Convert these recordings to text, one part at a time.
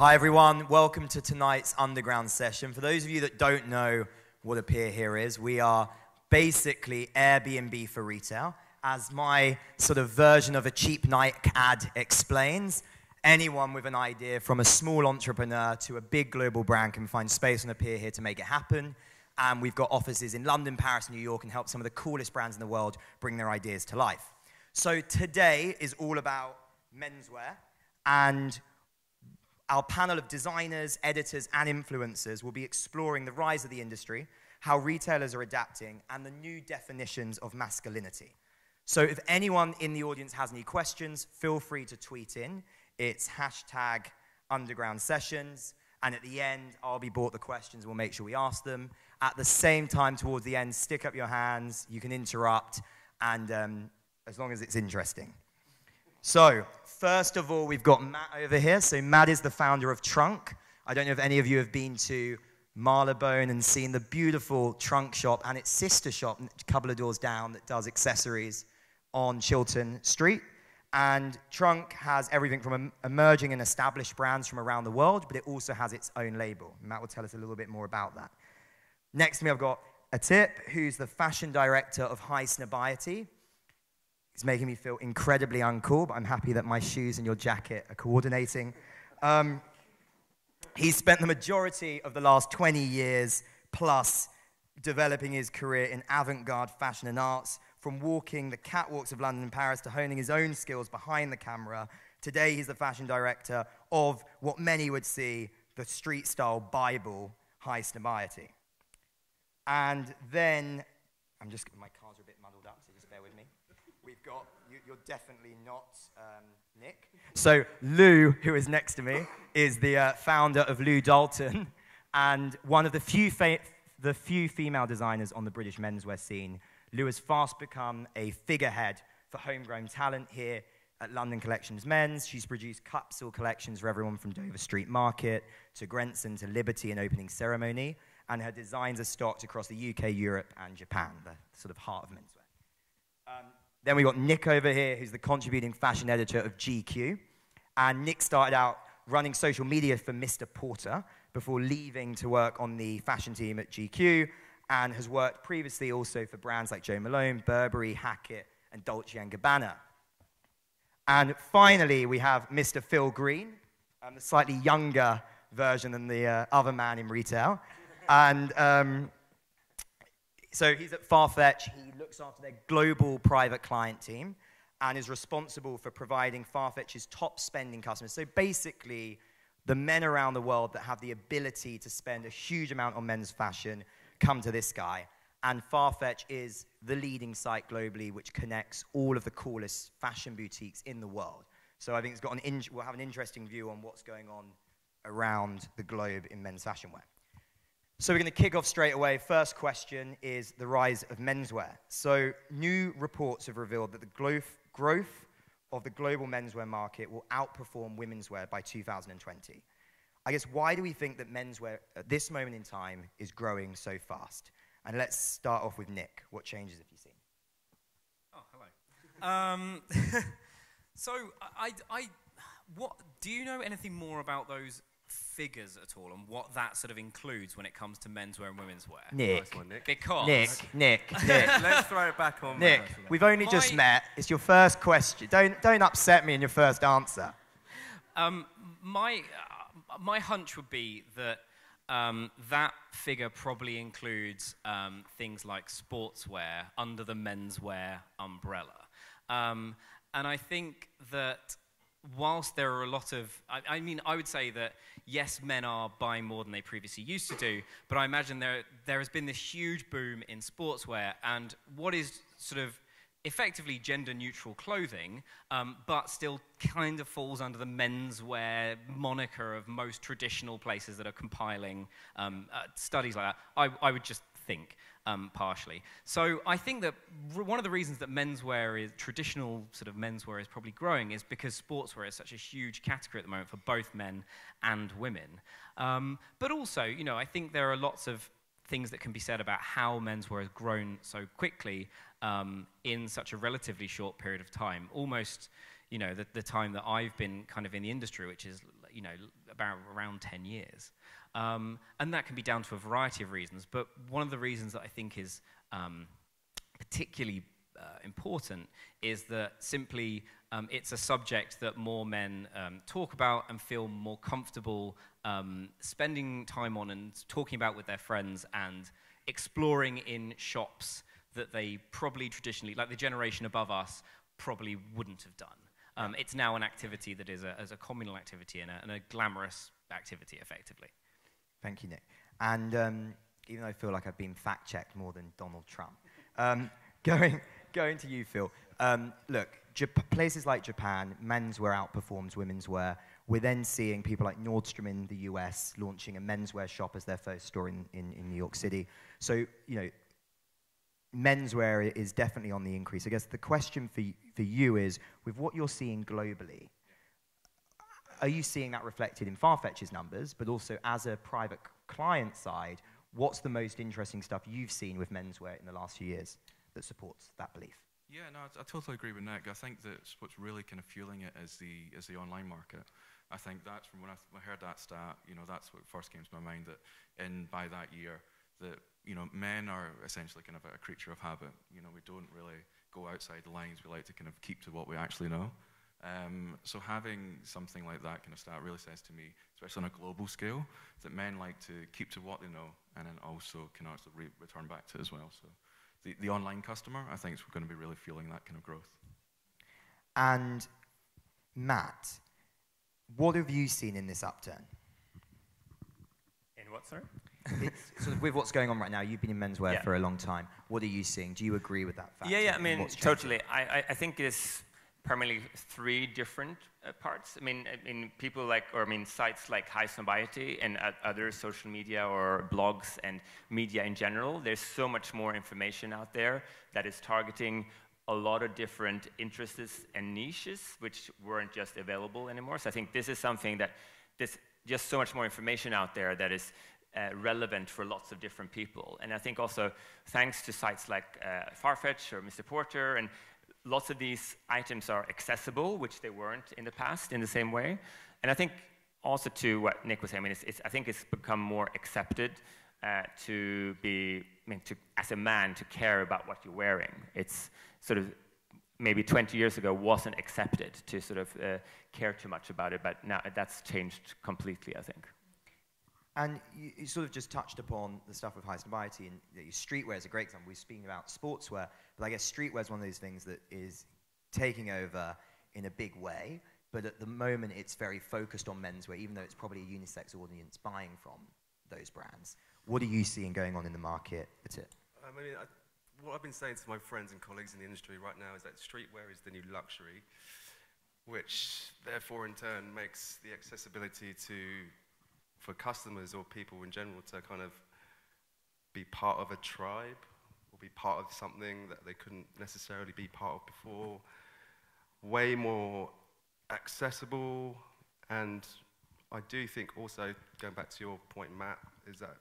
Hi everyone, welcome to tonight's underground session. For those of you that don't know what Appear Here is, we are basically Airbnb for retail. As my sort of version of a cheap night ad explains, anyone with an idea from a small entrepreneur to a big global brand can find space on Appear Here to make it happen. And we've got offices in London, Paris, New York, and help some of the coolest brands in the world bring their ideas to life. So today is all about menswear, and our panel of designers, editors, and influencers will be exploring the rise of the industry, how retailers are adapting, and the new definitions of masculinity. So if anyone in the audience has any questions, feel free to tweet in. It's #undergroundsessions, and at the end, I'll be brought the questions. We'll make sure we ask them. At the same time, towards the end, stick up your hands. You can interrupt, and as long as it's interesting. So, first of all, we've got Matt over here. So Matt is the founder of Trunk. I don't know if any of you have been to Marylebone and seen the beautiful Trunk shop and its sister shop a couple of doors down that does accessories on Chiltern Street. And Trunk has everything from emerging and established brands from around the world, but it also has its own label. Matt will tell us a little bit more about that. Next to me, I've got Atip, who's the fashion director of Highsnobiety. It's making me feel incredibly uncool, but I'm happy that my shoes and your jacket are coordinating. He spent the majority of the last 20 years plus developing his career in avant-garde fashion and arts, from walking the catwalks of London and Paris to honing his own skills behind the camera. Today, he's the fashion director of what many would see the street-style Bible, Highsnobiety. And then, my cards are a bit muddled up, so just bear with me. We've got, you're definitely not Nick. So Lou, who is next to me, is the founder of Lou Dalton and one of the few female designers on the British menswear scene. Lou has fast become a figurehead for homegrown talent here at London Collections Men's. She's produced capsule collections for everyone from Dover Street Market to Grenson to Liberty and Opening Ceremony, and her designs are stocked across the UK, Europe, and Japan, the sort of heart of menswear. Then we've got Nick over here, who's the contributing fashion editor of GQ. And Nick started out running social media for Mr. Porter before leaving to work on the fashion team at GQ, and has worked previously also for brands like Jo Malone, Burberry, Hackett, and Dolce & Gabbana. And finally, we have Mr. Phil Green, the slightly younger version than the other man in retail. And so he's at Farfetch. He looks after their global private client team and is responsible for providing Farfetch's top spending customers. So basically, the men around the world that have the ability to spend a huge amount on men's fashion come to this guy. And Farfetch is the leading site globally, which connects all of the coolest fashion boutiques in the world. So I think it's got we'll have an interesting view on what's going on around the globe in men's fashion wear. So we're going to kick off straight away. First question is the rise of menswear. So new reports have revealed that the growth of the global menswear market will outperform womenswear by 2020. I guess, why do we think that menswear at this moment in time is growing so fast? And let's start off with Nick. What changes have you seen? Oh, hello. So do you know anything more about those figures at all, and what that sort of includes when it comes to menswear and womenswear? Nick. Nice one, Nick. Because Nick. Let's throw it back on Nick. We've only just met. It's your first question. Don't upset me in your first answer. My hunch would be that that figure probably includes things like sportswear under the menswear umbrella, and I think that, whilst there are a lot of, I would say that, yes, men are buying more than they previously used to do, but I imagine there has been this huge boom in sportswear and what is sort of effectively gender-neutral clothing, but still kind of falls under the menswear moniker of most traditional places that are compiling studies like that. I would just think. Partially. So I think that one of the reasons that menswear is, traditional sort of menswear is probably growing is because sportswear is such a huge category at the moment for both men and women. But also, you know, I think there are lots of things that can be said about how menswear has grown so quickly in such a relatively short period of time. Almost, you know, the time that I've been kind of in the industry, which is you know, about around 10 years. And that can be down to a variety of reasons, but one of the reasons that I think is particularly important is that simply it's a subject that more men talk about and feel more comfortable spending time on and talking about with their friends and exploring in shops that they probably traditionally, like the generation above us, probably wouldn't have done. It's now an activity that is a communal activity and a glamorous activity, effectively. Thank you, Nick. And even though I feel like I've been fact-checked more than Donald Trump, going to you, Phil. Look, places like Japan, menswear outperforms womenswear. We're then seeing people like Nordstrom in the US launching a menswear shop as their first store in New York City. So, you know, menswear is definitely on the increase. I guess the question for you is, with what you're seeing globally, are you seeing that reflected in Farfetch's numbers, but also as a private client side, what's the most interesting stuff you've seen with menswear in the last few years that supports that belief? Yeah, no, I totally agree with Nick. I think that what's really kind of fueling it is the online market. I think that's from when I heard that stat, you know, that's what first came to my mind, that by that year, that, you know, men are essentially kind of a creature of habit. You know, we don't really go outside the lines. We like to kind of keep to what we actually know. So having something like that kind of stat really says to me, especially on a global scale, that men like to keep to what they know and then also can also return back to it as well. So the online customer, I think, is going to be really fueling that kind of growth. And Matt, what have you seen in this upturn? In what, sorry? It's sort of with what's going on right now, you've been in menswear for a long time. What are you seeing? Do you agree with that fact? Yeah, yeah, I mean, totally. I think it's primarily three different parts. I mean, people like, sites like Highsnobiety and other social media or blogs and media in general, there's so much more information out there that is targeting a lot of different interests and niches, which weren't just available anymore. So I think this is something that there's just so much more information out there that is relevant for lots of different people. And I think also thanks to sites like Farfetch or Mr. Porter, and lots of these items are accessible, which they weren't in the past in the same way. And I think also to what Nick was saying, I think it's become more accepted to be, as a man, to care about what you're wearing. It's sort of maybe 20 years ago wasn't accepted to sort of care too much about it, but now that's changed completely, I think. And you sort of just touched upon the stuff with Highsnobiety, and streetwear is a great example. We're speaking about sportswear, but I guess streetwear is one of those things that is taking over in a big way, but at the moment it's very focused on menswear, even though it's probably a unisex audience buying from those brands. What are you seeing going on in the market? That's it. What I've been saying to my friends and colleagues in the industry right now is that streetwear is the new luxury, which therefore in turn makes the accessibility for customers or people in general to kind of be part of a tribe or be part of something that they couldn't necessarily be part of before, way more accessible. And I do think also, going back to your point, Matt, is that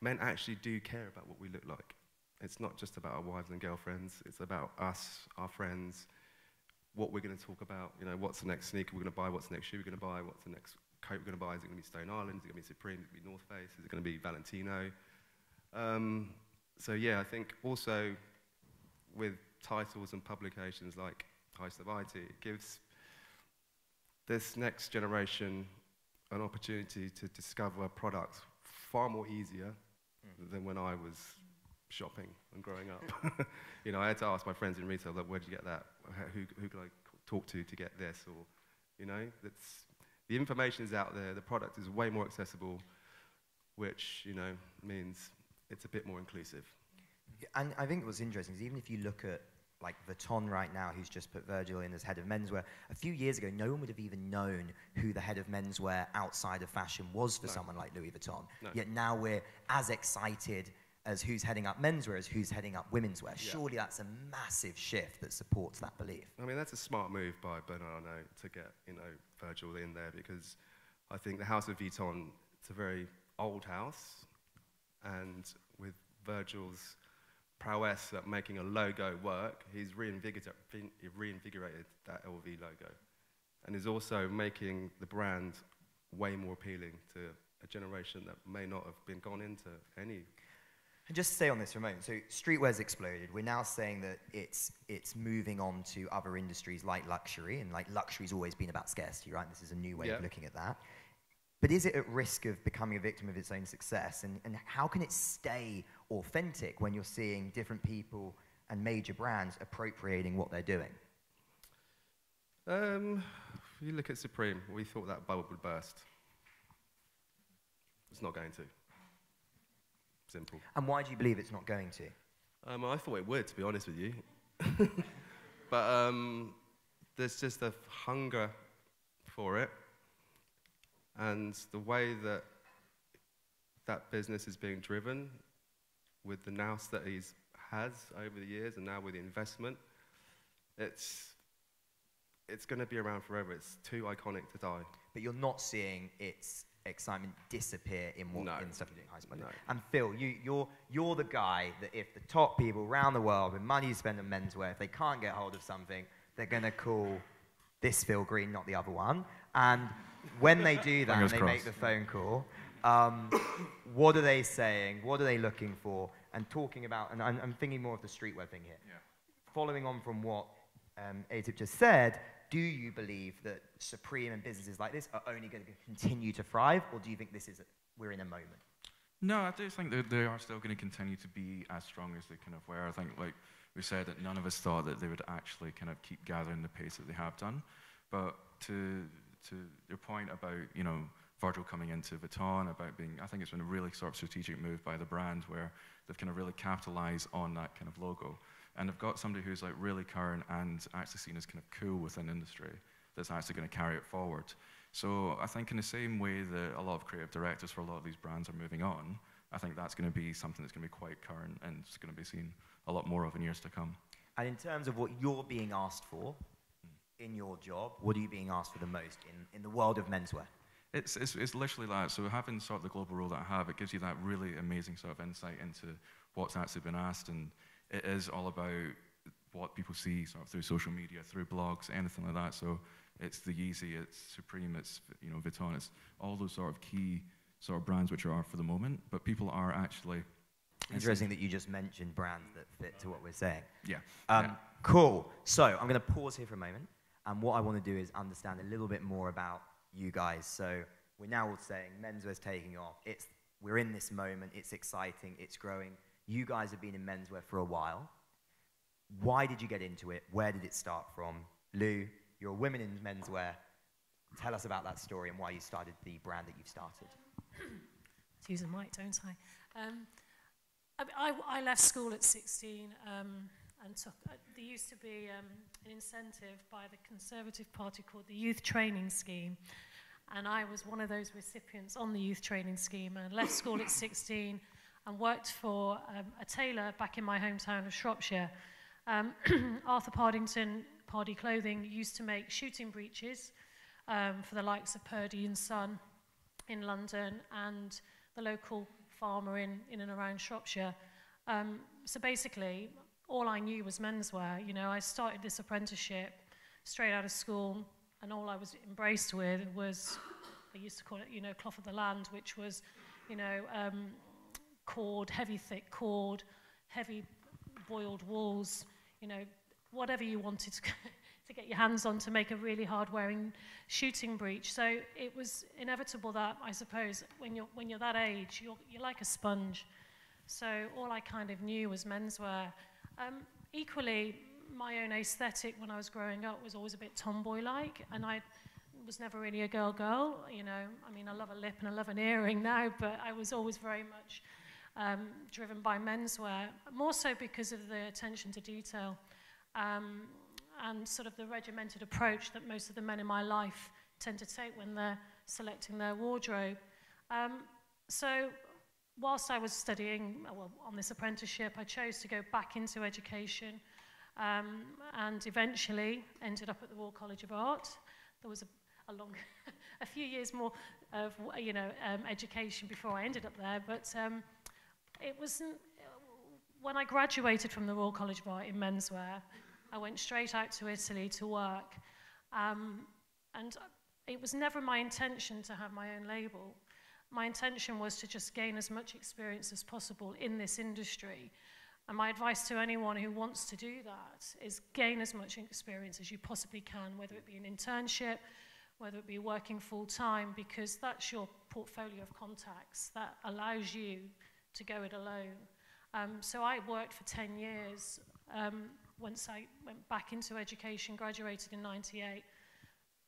men actually do care about what we look like. It's not just about our wives and girlfriends, it's about us, our friends, what we're gonna talk about, you know, what's the next sneaker we're gonna buy, what's the next shoe we're gonna buy, what's the next coat we're going to buy. Is it going to be Stone Island? Is it going to be Supreme? Is it going to be North Face? Is it going to be Valentino? So yeah, I think also with titles and publications like Highsnobiety, it gives this next generation an opportunity to discover products far more easier than when I was shopping and growing up. You know, I had to ask my friends in retail, like, where did you get that? Who could I talk to get this? Or, you know, that's... The information is out there, the product is way more accessible, which, you know, means it's a bit more inclusive. And I think what's interesting is even if you look at, like, Vuitton right now, who's just put Virgil in as head of menswear, a few years ago, no one would have even known who the head of menswear outside of fashion was for someone like Louis Vuitton. No. Yet now we're as excited as who's heading up menswear as who's heading up womenswear. Surely that's a massive shift that supports that belief. I mean, that's a smart move by Bernardo to get, you know, Virgil in there, because I think the House of Vuitton, it's a very old house, and with Virgil's prowess at making a logo work, he's reinvigorated that LV logo, and is also making the brand way more appealing to a generation that may not have been gone into any. And just to stay on this for a moment, so streetwear's exploded. We're now saying that it's moving on to other industries like luxury, and like luxury's always been about scarcity, right? This is a new way of looking at that. But is it at risk of becoming a victim of its own success? And how can it stay authentic when you're seeing different people and major brands appropriating what they're doing? If you look at Supreme, we thought that bubble would burst. It's not going to. Simple. And why do you believe it's not going to? I thought it would, to be honest with you. But there's just a hunger for it. And the way that that business is being driven with the nous that he's has over the years, and now with the investment, it's going to be around forever. It's too iconic to die. But you're not seeing its excitement disappear in what in stuff you're doing. No. And Phil, you're the guy that if the top people around the world with money spent on menswear, if they can't get hold of something, they're going to call this Phil Green, not the other one. And when they do that, and they make the phone call, what are they saying? What are they looking for? And talking about, and I'm thinking more of the streetwear thing here. Yeah. Following on from what Atip just said, do you believe that Supreme and businesses like this are only going to continue to thrive, or do you think this is, we're in a moment? No, I do think that they are still going to continue to be as strong as they kind of were. I think, like we said, that none of us thought that they would actually kind of keep gathering the pace that they have done. But to your point about, you know, Virgil coming into Vuitton, about being, I think it's been a really sort of strategic move by the brand where they've kind of really capitalized on that kind of logo. And they've got somebody who's like really current and actually seen as kind of cool within industry that's actually going to carry it forward. So I think in the same way that a lot of creative directors for a lot of these brands are moving on, I think that's going to be something that's going to be quite current and it's going to be seen a lot more of in years to come. And in terms of what you're being asked for in your job, what are you being asked for the most in the world of menswear? It's literally that. So having sort of the global role that I have, it gives you that really amazing sort of insight into what's actually been asked, and it is all about what people see sort of through social media, through blogs, anything like that. So it's the Yeezy, it's Supreme, it's, you know, Vuitton, it's all those sort of key sort of brands which are for the moment, but people are actually... Interesting that you just mentioned brands that fit to what we're saying. Yeah. Cool. So I'm going to pause here for a moment, and what I want to do is understand a little bit more about you guys. So we're now all saying menswear's taking off. We're in this moment. It's exciting. It's growing. You guys have been in menswear for a while. Why did you get into it? Where did it start from? Lou, you're a woman in menswear. Tell us about that story and why you started the brand that you've started. I use a mic, don't I? I left school at 16 and took, there used to be an incentive by the Conservative Party called the Youth Training Scheme, and I was one of those recipients on the Youth Training Scheme, and left school at 16 and worked for a tailor back in my hometown of Shropshire. Arthur Pardington, Pardy Clothing, used to make shooting breeches for the likes of Purdy and Son in London and the local farmer in and around Shropshire. So basically, all I knew was menswear. You know, I started this apprenticeship straight out of school, and all I was embraced with was, I used to call it, you know, cloth of the land, which was, you know, cord, heavy thick cord, heavy boiled wools, you know, whatever you wanted to get your hands on to make a really hard wearing shooting breech. So it was inevitable that, I suppose, when you're that age, you're like a sponge. So all I kind of knew was menswear. Equally, my own aesthetic when I was growing up was always a bit tomboy-like, and I was never really a girl, you know. I mean, I love a lip and I love an earring now, but I was always very much driven by menswear, more so because of the attention to detail and sort of the regimented approach that most of the men in my life tend to take when they're selecting their wardrobe. So whilst I was studying, well, on this apprenticeship, I chose to go back into education and eventually ended up at the Royal College of Art. There was a long, a few years more of, you know, education before I ended up there, but it wasn't, when I graduated from the Royal College of Art in menswear, I went straight out to Italy to work. And It was never my intention to have my own label. My intention was to just gain as much experience as possible in this industry. And my advice to anyone who wants to do that is gain as much experience as you possibly can, whether it be an internship, whether it be working full-time, because that's your portfolio of contacts that allows you to go it alone. So I worked for 10 years. Once I went back into education, graduated in 98,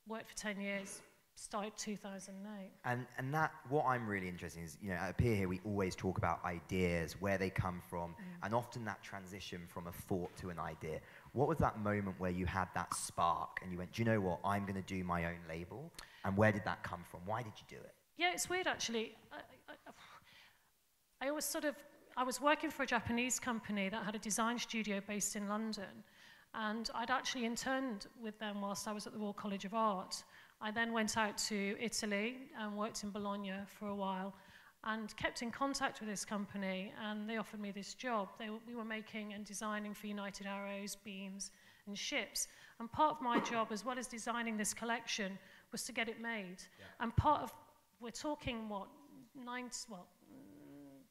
worked for 10 years, started 2008. And that, what I'm really interested in is, you know, at Appear Here, we always talk about ideas, where they come from, and often that transition from a thought to an idea. What was that moment where you had that spark and you went, do you know what, I'm going to do my own label? And where did that come from? Why did you do it? Yeah, it's weird, actually. I always sort of, I was working for a Japanese company that had a design studio based in London, and I'd actually interned with them whilst I was at the Royal College of Art. I then went out to Italy and worked in Bologna for a while and kept in contact with this company, and they offered me this job. We were making and designing for United Arrows, beams and ships, and part of my job, as well as designing this collection, was to get it made. Yeah. And part of, we're talking what,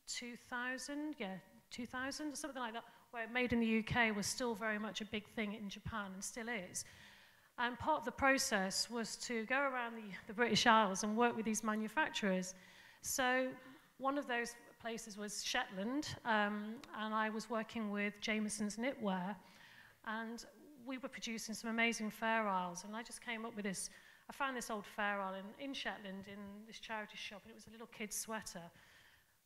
2000, yeah, 2000 or something like that, where made in the UK was still very much a big thing in Japan and still is. And part of the process was to go around the British Isles and work with these manufacturers. So one of those places was Shetland, and I was working with Jameson's Knitwear, and we were producing some amazing fair aisles, and I just came up with this, I found this old fair aisle in Shetland in this charity shop, and it was a little kid's sweater.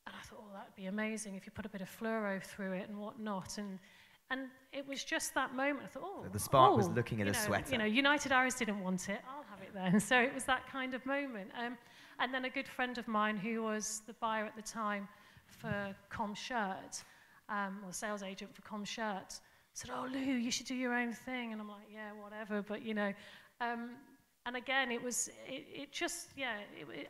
And I thought, oh, that would be amazing if you put a bit of fluoro through it and whatnot. And it was just that moment. I thought, oh. So the spark was looking at a sweater. You know, United Arrows didn't want it. I'll have it then. So it was that kind of moment. And then a good friend of mine who was the buyer at the time for Com Shirt, or sales agent for Com Shirt, said, oh, Lou, you should do your own thing. And I'm like, yeah, whatever. But, you know. And again, it was, it just, yeah,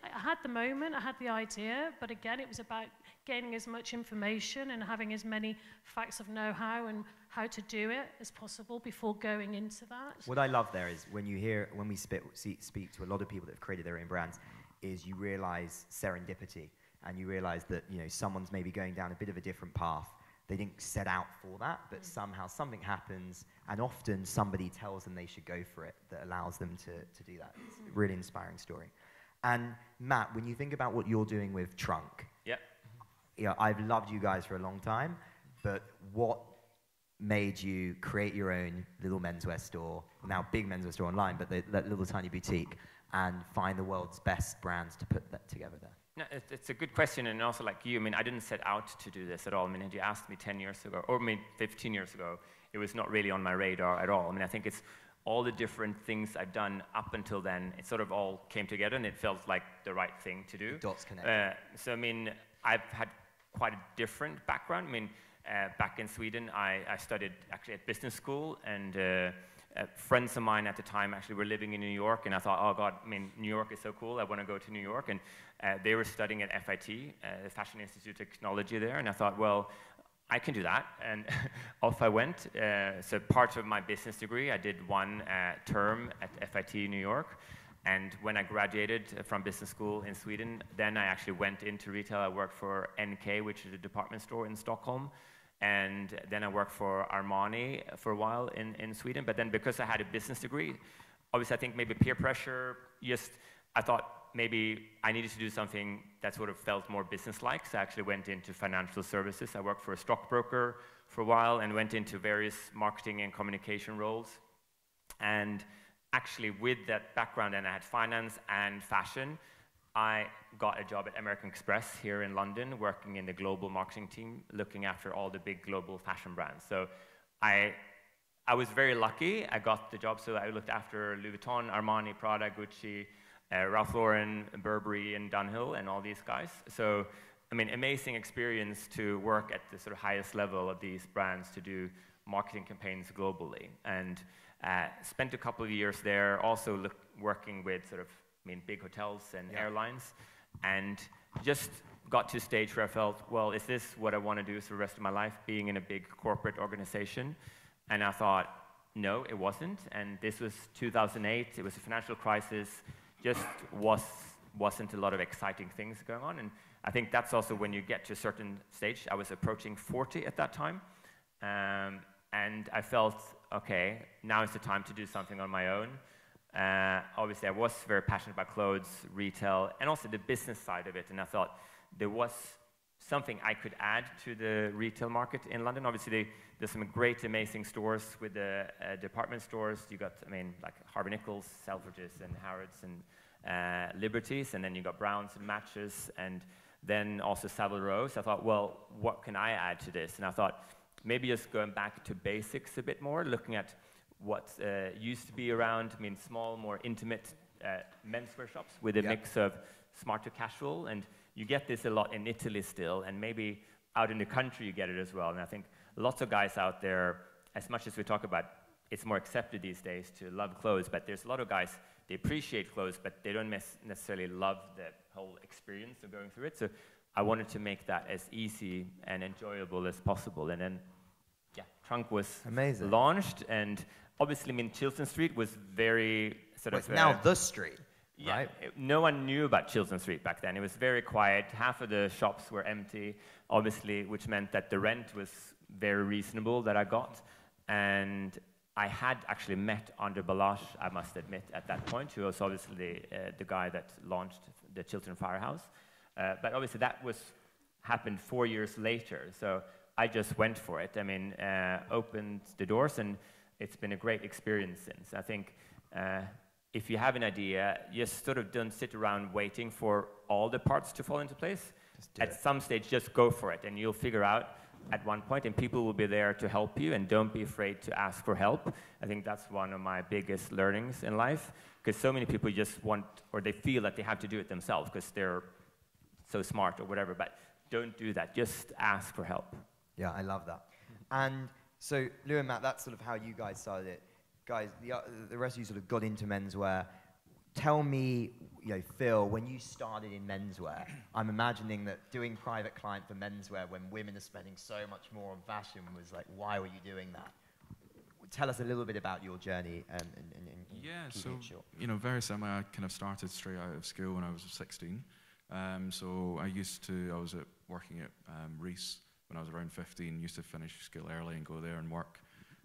I had the moment, I had the idea, but again, it was about gaining as much information and having as many facts of know-how and how to do it as possible before going into that. What I love there is when you hear, when we speak to a lot of people that have created their own brands, is you realize serendipity, and you realize that, you know, someone's maybe going down a bit of a different path. They didn't set out for that, but somehow something happens, and often somebody tells them they should go for it that allows them to do that. It's a really inspiring story. And Matt, when you think about what you're doing with Trunk, yep. You know, I've loved you guys for a long time, but what made you create your own little menswear store, now big menswear store online, but that little tiny boutique, and find the world's best brands to put that together there? No, it's a good question, and also like you, I mean, I didn't set out to do this at all. I mean, had you asked me 10 years ago, or maybe 15 years ago, it was not really on my radar at all. I mean, I think it's all the different things I've done up until then, it sort of all came together, and it felt like the right thing to do. Dots connect. So, I mean, I've had quite a different background. I mean, back in Sweden, I studied actually at business school, and friends of mine at the time actually were living in New York, and I thought, oh God, I mean, New York is so cool, I want to go to New York, and they were studying at FIT, the Fashion Institute of Technology there, and I thought, well, I can do that, and off I went. So part of my business degree, I did one term at FIT New York, and when I graduated from business school in Sweden, then I actually went into retail. I worked for NK, which is a department store in Stockholm, and then I worked for Armani for a while in Sweden. But then because I had a business degree, obviously I think maybe peer pressure, just I thought maybe I needed to do something that sort of felt more business-like. So I actually went into financial services. I worked for a stockbroker for a while and went into various marketing and communication roles. And actually with that background, and I had finance and fashion, I got a job at American Express here in London, working in the global marketing team, looking after all the big global fashion brands. So I was very lucky. I got the job, so I looked after Louis Vuitton, Armani, Prada, Gucci, Ralph Lauren, Burberry, and Dunhill, and all these guys. So, I mean, amazing experience to work at the sort of highest level of these brands to do marketing campaigns globally. And spent a couple of years there also working with sort of big hotels and airlines, and just got to a stage where I felt, well, is this what I want to do for the rest of my life, being in a big corporate organization? And I thought, no, it wasn't. And this was 2008, it was a financial crisis, just wasn't a lot of exciting things going on. And I think that's also when you get to a certain stage. I was approaching 40 at that time. And I felt, okay, now is the time to do something on my own. Obviously, I was very passionate about clothes, retail, and also the business side of it. And I thought there was something I could add to the retail market in London. Obviously, there's some great, amazing stores with the department stores. You got, I mean, like Harvey Nichols, Selfridges, and Harrods, and Liberties, and then you got Browns and Matches, and then also Savile Row. So I thought, well, what can I add to this? And I thought maybe just going back to basics a bit more, looking at what used to be around. I mean, small, more intimate menswear shops with a mix of smart to casual, and you get this a lot in Italy still, and maybe out in the country you get it as well. And I think lots of guys out there, as much as we talk about, it's more accepted these days to love clothes, but there's a lot of guys, they appreciate clothes, but they don't necessarily love the whole experience of going through it. So I wanted to make that as easy and enjoyable as possible. And then, yeah, Trunk was amazing. Launched, and obviously, I mean, Chiltern Street was very sort of... It's now the street, right? No one knew about Chiltern Street back then. It was very quiet. Half of the shops were empty, obviously, which meant that the rent was very reasonable that I got. And I had actually met Andre Balash, I must admit, at that point, who was obviously the guy that launched the Chiltern Firehouse. But obviously that happened 4 years later, so I just went for it. I mean, opened the doors, and it's been a great experience since. I think if you have an idea, you sort of don't sit around waiting for all the parts to fall into place. At some stage, just go for it, and you'll figure out at one point, and people will be there to help you, and don't be afraid to ask for help. I think that's one of my biggest learnings in life, because so many people just want, or they feel that they have to do it themselves because they're so smart or whatever, but don't do that. Just ask for help. Yeah, I love that. And so, Lou and Matt, that's sort of how you guys started it. Guys, the rest of you sort of got into menswear. Tell me, you know, Phil, when you started in menswear, I'm imagining that doing private client for menswear when women are spending so much more on fashion was like, why were you doing that? Tell us a little bit about your journey. Yeah, so, you know, very similar. I kind of started straight out of school when I was 16. So I was working at Reese when I was around 15, used to finish school early and go there and work.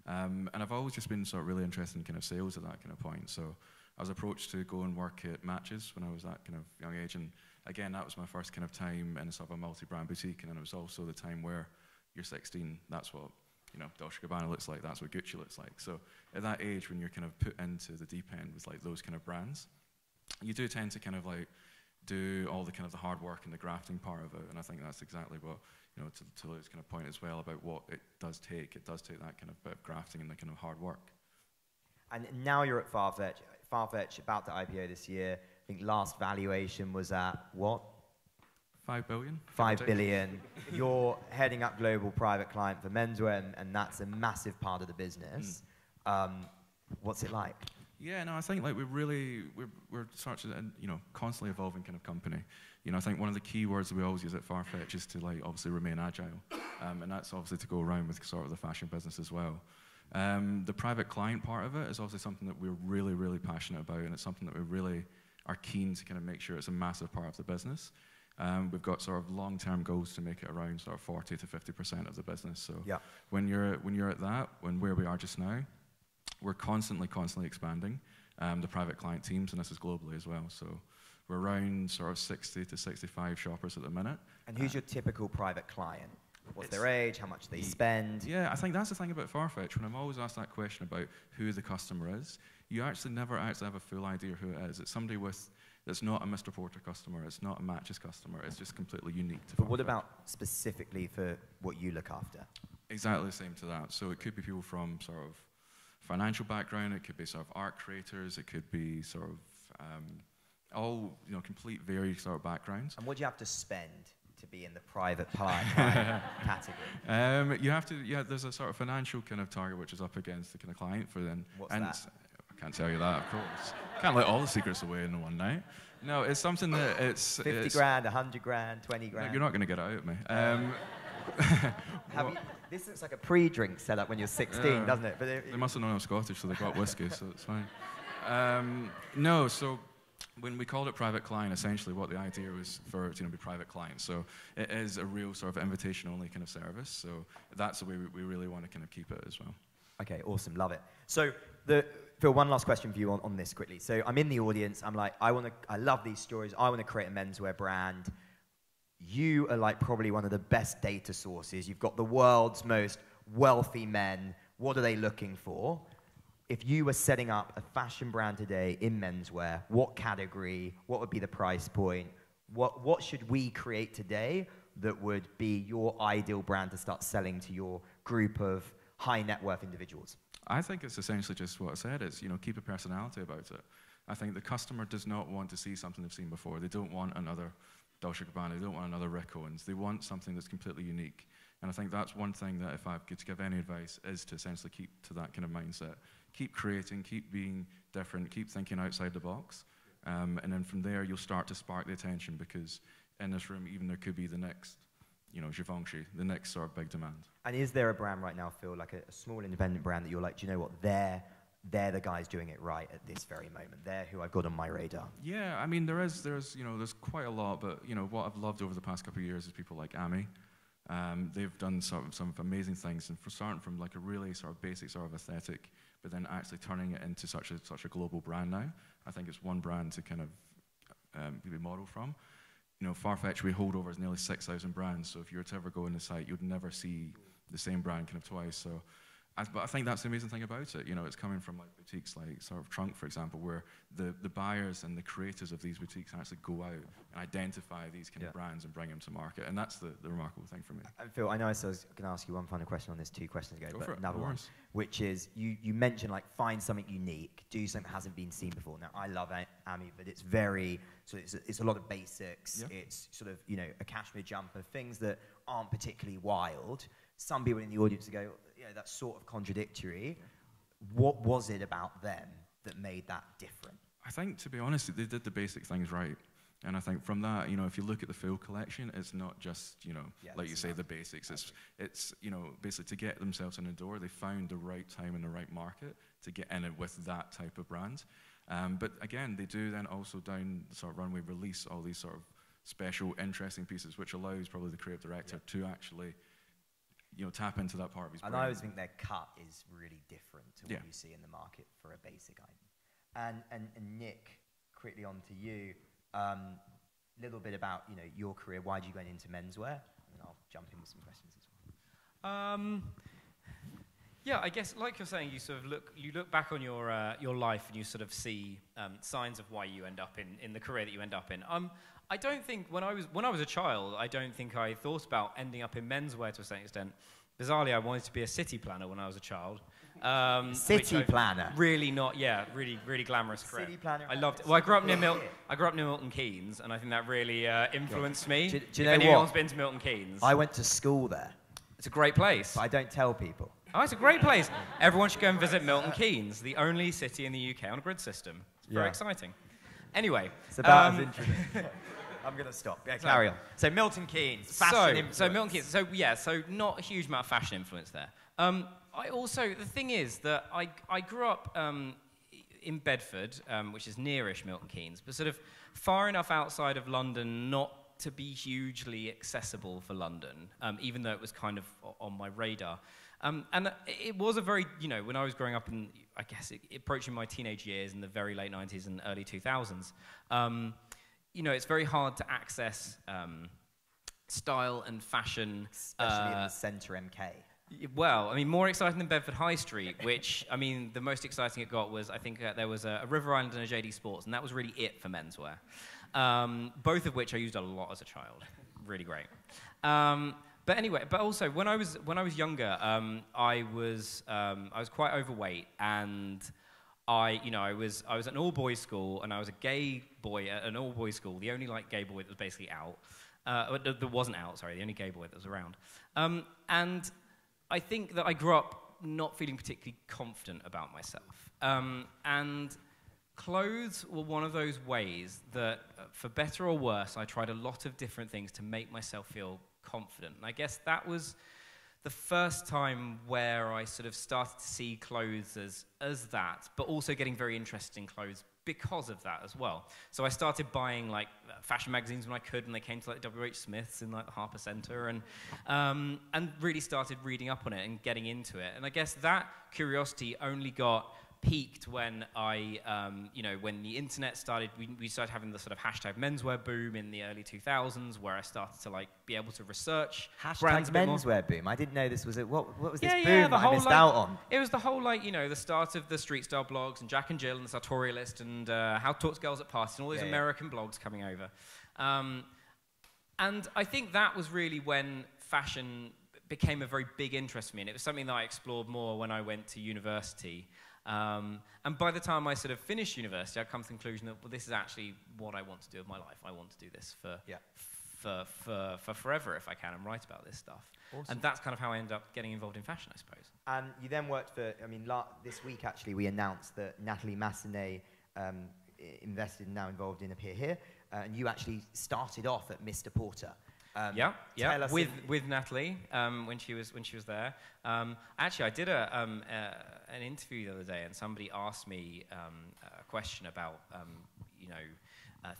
And I've always just been sort of really interested in kind of sales at that kind of point. So I was approached to go and work at Matches when I was that kind of young age. And again, that was my first kind of time in sort of a multi-brand boutique. And then it was also the time where you're 16, that's what, you know, Dolce & Gabbana looks like, that's what Gucci looks like. So at that age, when you're kind of put into the deep end with like those kind of brands, you do tend to kind of like do all the kind of the hard work and the grafting part of it. And I think that's exactly what, you know, to Lou's kind of point as well about what it does take. It does take that kind of bit of grafting and the kind of hard work. And now you're at Farfetch. Farfetch about to IPO this year. I think last valuation was at what? 5 billion. 5 billion. You're heading up global private client for menswear, and that's a massive part of the business. What's it like? Yeah, no, I think like we're such a, you know, constantly evolving kind of company. You know, I think one of the key words that we always use at Farfetch is to like obviously remain agile, and that's obviously to go around with sort of the fashion business as well. The private client part of it is obviously something that we're really, really passionate about, and it's something that we really are keen to kind of make sure it's a massive part of the business. We've got sort of long-term goals to make it around sort of 40 to 50% of the business. So when you're at that, where we are just now, we're constantly expanding the private client teams, and this is globally as well. So we're around sort of 60 to 65 shoppers at the minute. And who's your typical private client? What's their age? How much they spend? Yeah, I think that's the thing about Farfetch. When I'm always asked that question about who the customer is, you actually never actually have a full idea who it is. It's somebody that's not a Mr. Porter customer, it's not a Matches customer, it's just completely unique to Farfetch. But what about specifically for what you look after? Exactly the same to that. So it could be people from sort of financial background, it could be sort of art creators, it could be sort of all, you know, complete varied sort of backgrounds. And what do you have to spend to be in the private part category? There's a sort of financial kind of target which is up against the kind of client for then. What's that? I can't tell you that, of course. Can't let all the secrets away in one night. No, it's something that it's 50 grand, 100 grand, 20 grand. No, you're not going to get it out of me. This looks like a pre-drink setup when you're 16, doesn't it? But they must have known I'm Scottish, so they got whiskey, so it's fine. No, so When we called it private client, essentially what the idea was for it to be private client. So it is a real sort of invitation-only kind of service. So that's the way we really want to kind of keep it as well. Okay, awesome, love it. So Phil, one last question for you on this quickly. So I'm in the audience. I'm like, I love these stories. I want to create a menswear brand. You are like probably one of the best data sources. You've got the world's most wealthy men. What are they looking for? If you were setting up a fashion brand today in menswear, what category, what would be the price point? What should we create today that would be your ideal brand to start selling to your group of high net worth individuals? I think it's essentially just what I said. It's, keep a personality about it. I think the customer does not want to see something they've seen before. They don't want another Dolce & Gabbana. They don't want another Rick Owens. They want something that's completely unique. And I think that's one thing that if I could give any advice is to essentially keep to that kind of mindset. Keep creating, keep being different, keep thinking outside the box. And then from there, you'll start to spark the attention because in this room, even there could be the next, Givenchy, the next sort of big demand. And is there a brand right now, Phil, like a small independent brand that you're like, do you know what, they're the guys doing it right at this very moment. They're who I've got on my radar. Yeah, I mean, there's quite a lot, but what I've loved over the past couple of years is people like Ami. They've done some amazing things, and starting from like a really sort of basic sort of aesthetic, but then actually turning it into such a global brand now. I think it's one brand to kind of be model from. Farfetch, we hold over is nearly 6,000 brands, so if you were to ever go on the site, you'd never see the same brand kind of twice. So, but I think that's the amazing thing about it. It's coming from like boutiques like sort of Trunk, for example, where the buyers and the creators of these boutiques actually go out and identify these kind of brands and bring them to market. And that's the remarkable thing for me. And Phil, I know I was going to ask you one final question on this 2 questions ago, but another one, which is you mentioned like find something unique, do something that hasn't been seen before. Now I love Ami, but it's very, it's a lot of basics. Yeah. It's sort of, a cashmere jumper, things that aren't particularly wild. Some people in the audience go, that's sort of contradictory. What was it about them that made that different? I think, to be honest, they did the basic things right. And I think from that, if you look at the Phil collection, it's not just, like you say, the basics. It's basically to get themselves in the door, they found the right time and the right market to get in it with that type of brand. But again, they do then also down the sort of runway release all these sort of special, interesting pieces, which allows probably the creative director to actually tap into that part of his brand. And I always think their cut is really different to what you see in the market for a basic item. And Nick, quickly on to you, little bit about your career. Why did you go into menswear? And then I'll jump in with some questions as well. Yeah, I guess like you're saying, you sort of look back on your life and you sort of see signs of why you end up in the career that you end up in. I don't think when I was a child, I don't think I thought about ending up in menswear to a certain extent. Bizarrely, I wanted to be a city planner when I was a child. City planner, really not, yeah, really glamorous career. City planner. I loved it. Well, I grew up near Milton Keynes, and I think that really influenced me. Do you know what? If anyone's been to Milton Keynes, I went to school there. It's a great place. But I don't tell people. Oh, it's a great place. Everyone should go and visit Milton Keynes, the only city in the UK on a grid system. It's very exciting. Anyway, it's about as interesting. I'm going to stop. Yeah, carry on. So Milton Keynes, fashion influence. So Milton Keynes. So yeah, so not a huge amount of fashion influence there. I also, the thing is that I grew up in Bedford, which is nearish Milton Keynes, but sort of far enough outside of London not to be hugely accessible for London, even though it was kind of on my radar. And it was a very, when I was growing up in, I guess, approaching my teenage years in the very late 90s and early 2000s, it's very hard to access style and fashion. Especially in the centre MK. Well, I mean, more exciting than Bedford High Street, which, I mean, the most exciting it got was, I think there was a River Island and a JD Sports, and that was really it for menswear. Both of which I used a lot as a child. Really great. But anyway, but also when I was younger, I was quite overweight, and I was at an all-boys school, and I was a gay boy at an all-boys school, the only like gay boy that was basically out, that wasn't out, sorry, the only gay boy that was around. And I think that I grew up not feeling particularly confident about myself. And clothes were one of those ways that, for better or worse, I tried a lot of different things to make myself feel confident. And I guess that was the first time where I sort of started to see clothes as that, but also getting very interested in clothes because of that as well. So I started buying like fashion magazines when I could, and they came to like WH Smith's in like the Harper Centre, and really started reading up on it and getting into it. And I guess that curiosity only got peaked when I, you know, when the internet started, we started having the sort of hashtag menswear boom in the early 2000s, where I started to like be able to research brands. Hashtag menswear boom. I didn't know this was it. What was this boom I missed out on? It was the whole like, you know, the start of the street style blogs and Jack and Jill and the Sartorialist and How to Talk to Girls at Parties and all these American blogs coming over. And I think that was really when fashion became a very big interest for me, and it was something that I explored more when I went to university. And by the time I sort of finished university, I'd come to the conclusion that, well, this is actually what I want to do with my life. I want to do this for forever if I can, and write about this stuff. Awesome. And that's kind of how I ended up getting involved in fashion, I suppose. And you then worked for, I mean, this week actually we announced that Natalie Massenet invested and now involved in Appear Here, and you actually started off at Mr. Porter. Yeah, with Natalie when she was there. Actually, I did an interview the other day, and somebody asked me a question about you know,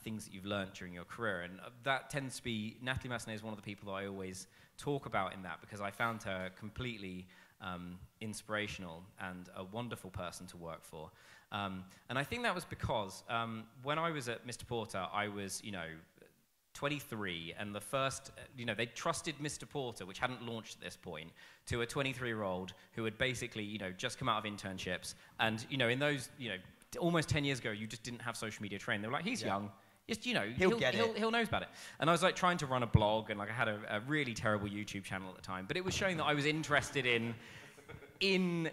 things that you've learned during your career, and that tends to be Natalie Massenet is one of the people that I always talk about in that, because I found her completely inspirational and a wonderful person to work for. And I think that was because when I was at Mr. Porter, I was, you know, 23, and the first, you know, they trusted Mr. Porter, which hadn't launched at this point, to a 23-year-old who had basically, you know, just come out of internships, and, you know, in those, you know, almost 10 years ago, you just didn't have social media training. They were like, he's young, just, you know, he'll know about it. And I was like trying to run a blog, and like I had a really terrible YouTube channel at the time, but it was showing that I was interested in you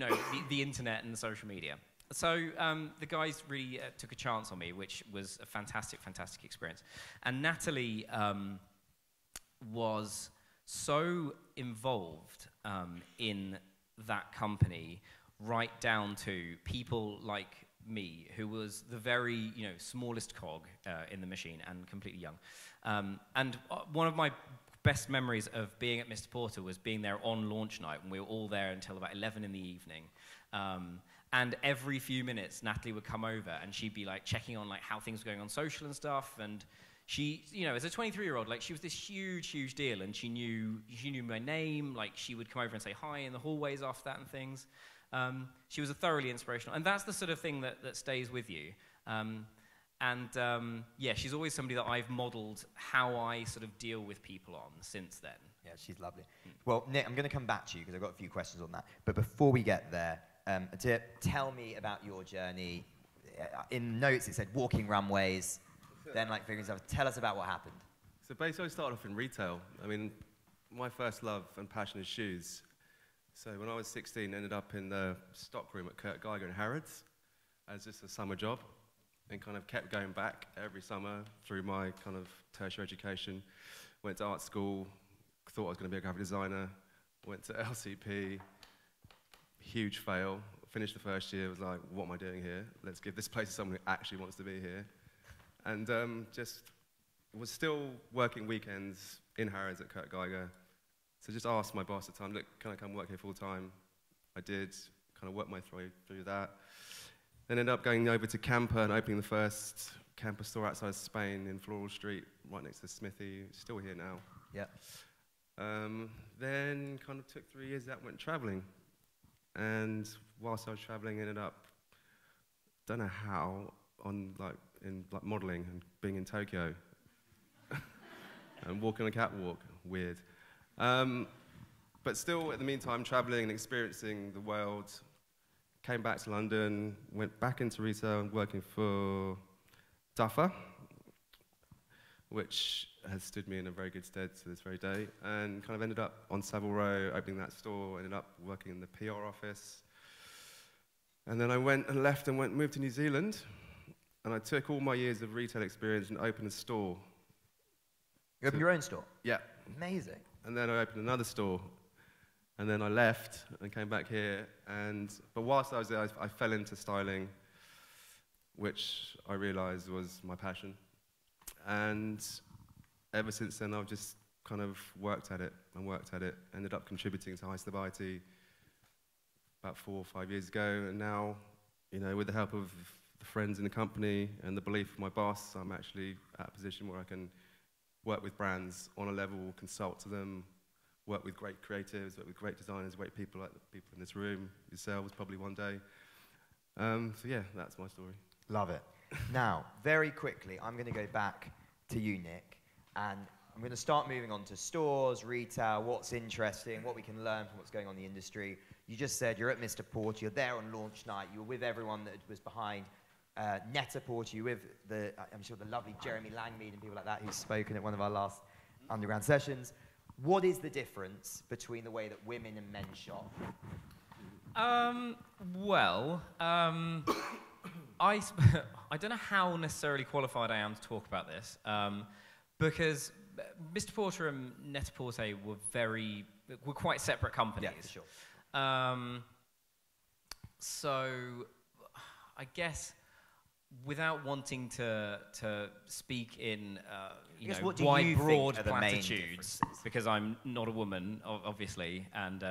know, the internet and the social media. So the guys really took a chance on me, which was a fantastic, fantastic experience. And Natalie was so involved in that company, right down to people like me, who was the very, you know, smallest cog in the machine and completely young. And one of my best memories of being at Mr. Porter was being there on launch night, and we were all there until about 11 in the evening. And every few minutes, Natalie would come over, and she'd be like checking on like how things were going on social and stuff. And she, you know, as a 23-year-old, like she was this huge, huge deal, and she knew my name. Like she would come over and say hi in the hallways after that and things. She was a thoroughly inspirational, and that's the sort of thing that stays with you. Yeah, she's always somebody that I've modelled how I sort of deal with people on since then. Yeah, she's lovely. Mm. Well, Nick, I'm going to come back to you because I've got a few questions on that. But before we get there, Atip, tell me about your journey. In notes, it said walking runways, then like figuring stuff. Tell us about what happened. So basically, I started off in retail. I mean, my first love and passion is shoes. So when I was 16, ended up in the stockroom at Kurt Geiger and Harrods as just a summer job, and kind of kept going back every summer through my kind of tertiary education. Went to art school, thought I was going to be a graphic designer, went to LCP. Huge fail. Finished the first year, was like, what am I doing here? Let's give this place to someone who actually wants to be here. And just was still working weekends in Harrods at Kurt Geiger. So just asked my boss at the time, look, can I come work here full time? I did, kind of worked my way through that. Then ended up going over to Camper and opening the first Camper store outside Spain in Floral Street, right next to Smithy, still here now. Yeah. Then kind of took 3 years out, went traveling. And whilst I was travelling, ended up, don't know how, on like in like modelling and being in Tokyo and walking on a catwalk. Weird, but still, in the meantime, travelling and experiencing the world. Came back to London, went back into retail, and working for Duffer, which has stood me in a very good stead to this very day, and kind of ended up on Savile Row, opening that store, ended up working in the PR office. And then I went and left and moved to New Zealand, and I took all my years of retail experience and opened a store. You opened your own store? Yeah. Amazing. And then I opened another store, and then I left and came back here, but whilst I was there, I fell into styling, which I realised was my passion. And ever since then, I've just kind of worked at it and worked at it. Ended up contributing to Highsnobiety about 4 or 5 years ago. And now, you know, with the help of the friends in the company and the belief of my boss. I'm actually at a position where I can work with brands on a level, consult to them, work with great creatives, work with great designers, great people like the people in this room, yourselves probably one day. So yeah, that's my story. Love it. Now, very quickly, I'm going to go back to you, Nick, and I'm going to start moving on to stores, retail, what's interesting, what we can learn from what's going on in the industry. You just said you're at Mr. Porter, you're there on launch night, you were with everyone that was behind Netta Porter, you were with, I'm sure, the lovely Jeremy Langmead and people like that who's spoken at one of our last underground sessions. What is the difference between the way that women and men shop? I don't know how necessarily qualified I am to talk about this, because Mr. Porter and Net-a-Porter were quite separate companies. Yeah, for sure. So I guess without wanting to speak in wide, broad platitudes, because I'm not a woman, obviously, and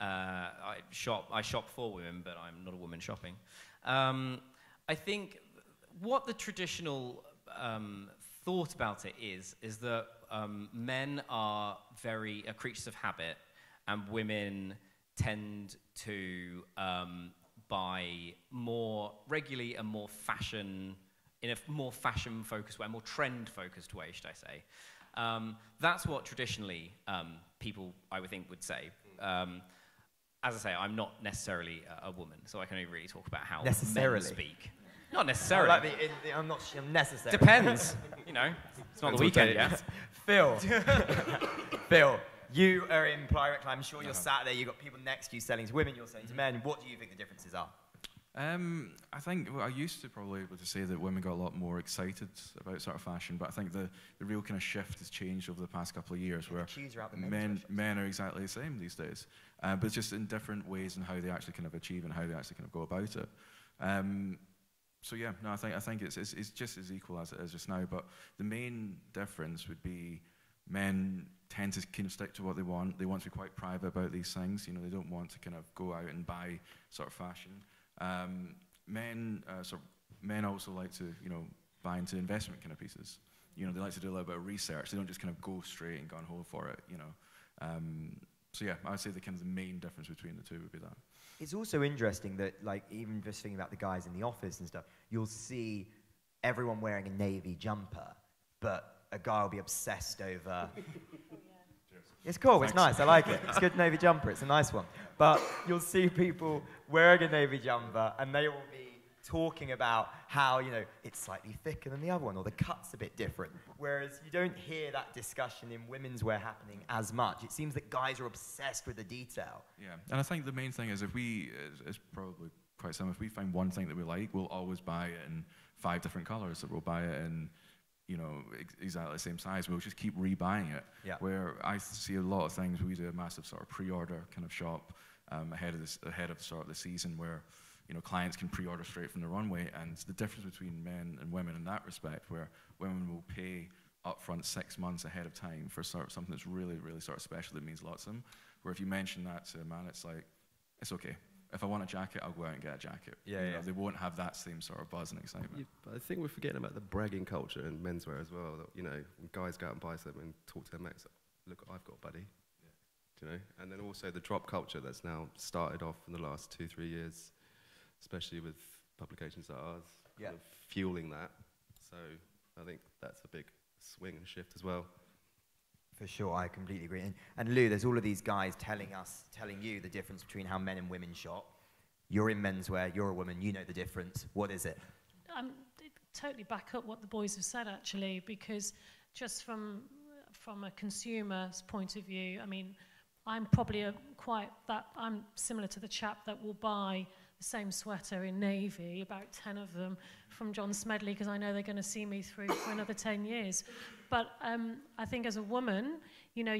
I shop for women, but I'm not a woman shopping. I think what the traditional thought about it is that men are creatures of habit, and women tend to buy more regularly and more fashion, in a more fashion-focused way, a more trend-focused way, should I say. That's what traditionally people, I would think, would say. As I say, I'm not necessarily a woman, so I can only really talk about how men speak. Not necessarily. Like I'm necessary. Depends. You know, it's not the weekend yet. Phil. Phil, you are in Plyrek. I'm sure you're sat there. You've got people next to you selling to women, you're selling to men. What do you think the differences are? I think I used to probably be able to say that women got a lot more excited about sort of fashion, but I think the real kind of shift has changed over the past couple of years, where men are exactly the same these days, but it's just in different ways and how they actually kind of achieve and how they actually kind of go about it. So yeah, no, I think it's just as equal as it is just now, but the main difference would be men tend to kind of stick to what they want. They want to be quite private about these things. You know, they don't want to kind of go out and buy sort of fashion. Men also like to, you know, buy into investment kind of pieces. You know, they like to do a little bit of research. They don't just kind of go straight and go and hold for it, you know. So yeah, I would say the kind of the main difference between the two would be that. It's also interesting that, like, even just thinking about the guys in the office and stuff, you'll see everyone wearing a navy jumper, but a guy will be obsessed over... It's cool, it's nice, I like it. It's a good navy jumper, it's a nice one. But you'll see people wearing a navy jumper and they will be talking about how, you know, it's slightly thicker than the other one or the cut's a bit different. Whereas you don't hear that discussion in women's wear happening as much. It seems that guys are obsessed with the detail. Yeah, and I think the main thing is it's probably quite similar, if we find one thing that we like, we'll always buy it in 5 different colors, or we'll buy it in, you know, exactly the same size. We'll just keep rebuying it. Yeah. Where I see a lot of things, we do a massive sort of pre-order kind of shop ahead of sort of the season, where, you know, clients can pre-order straight from the runway. And the difference between men and women in that respect, where women will pay upfront 6 months ahead of time for sort of something that's really, really sort of special that means lots to them. Where if you mention that to a man, it's like, it's okay. If I want a jacket, I'll go out and get a jacket. Yeah, you know, they won't have that same sort of buzz and excitement. Yeah, but I think we're forgetting about the bragging culture in menswear as well. That, you know, when guys go out and buy something and talk to their mates, look, I've got a buddy. Yeah. Do you know? And then also the drop culture that's now started off in the last 2-3 years, especially with publications like ours, kind of fueling that. So I think that's a big swing and shift as well. For sure, I completely agree. And Lou, there's all of these guys telling you the difference between how men and women shop. You're in menswear, you're a woman, you know the difference. What is it? I totally back up what the boys have said, actually, because just from a consumer's point of view, I mean, I'm probably I'm similar to the chap that will buy the same sweater in navy, about 10 of them, from John Smedley, because I know they're going to see me through for another 10 years. But I think as a woman, you know,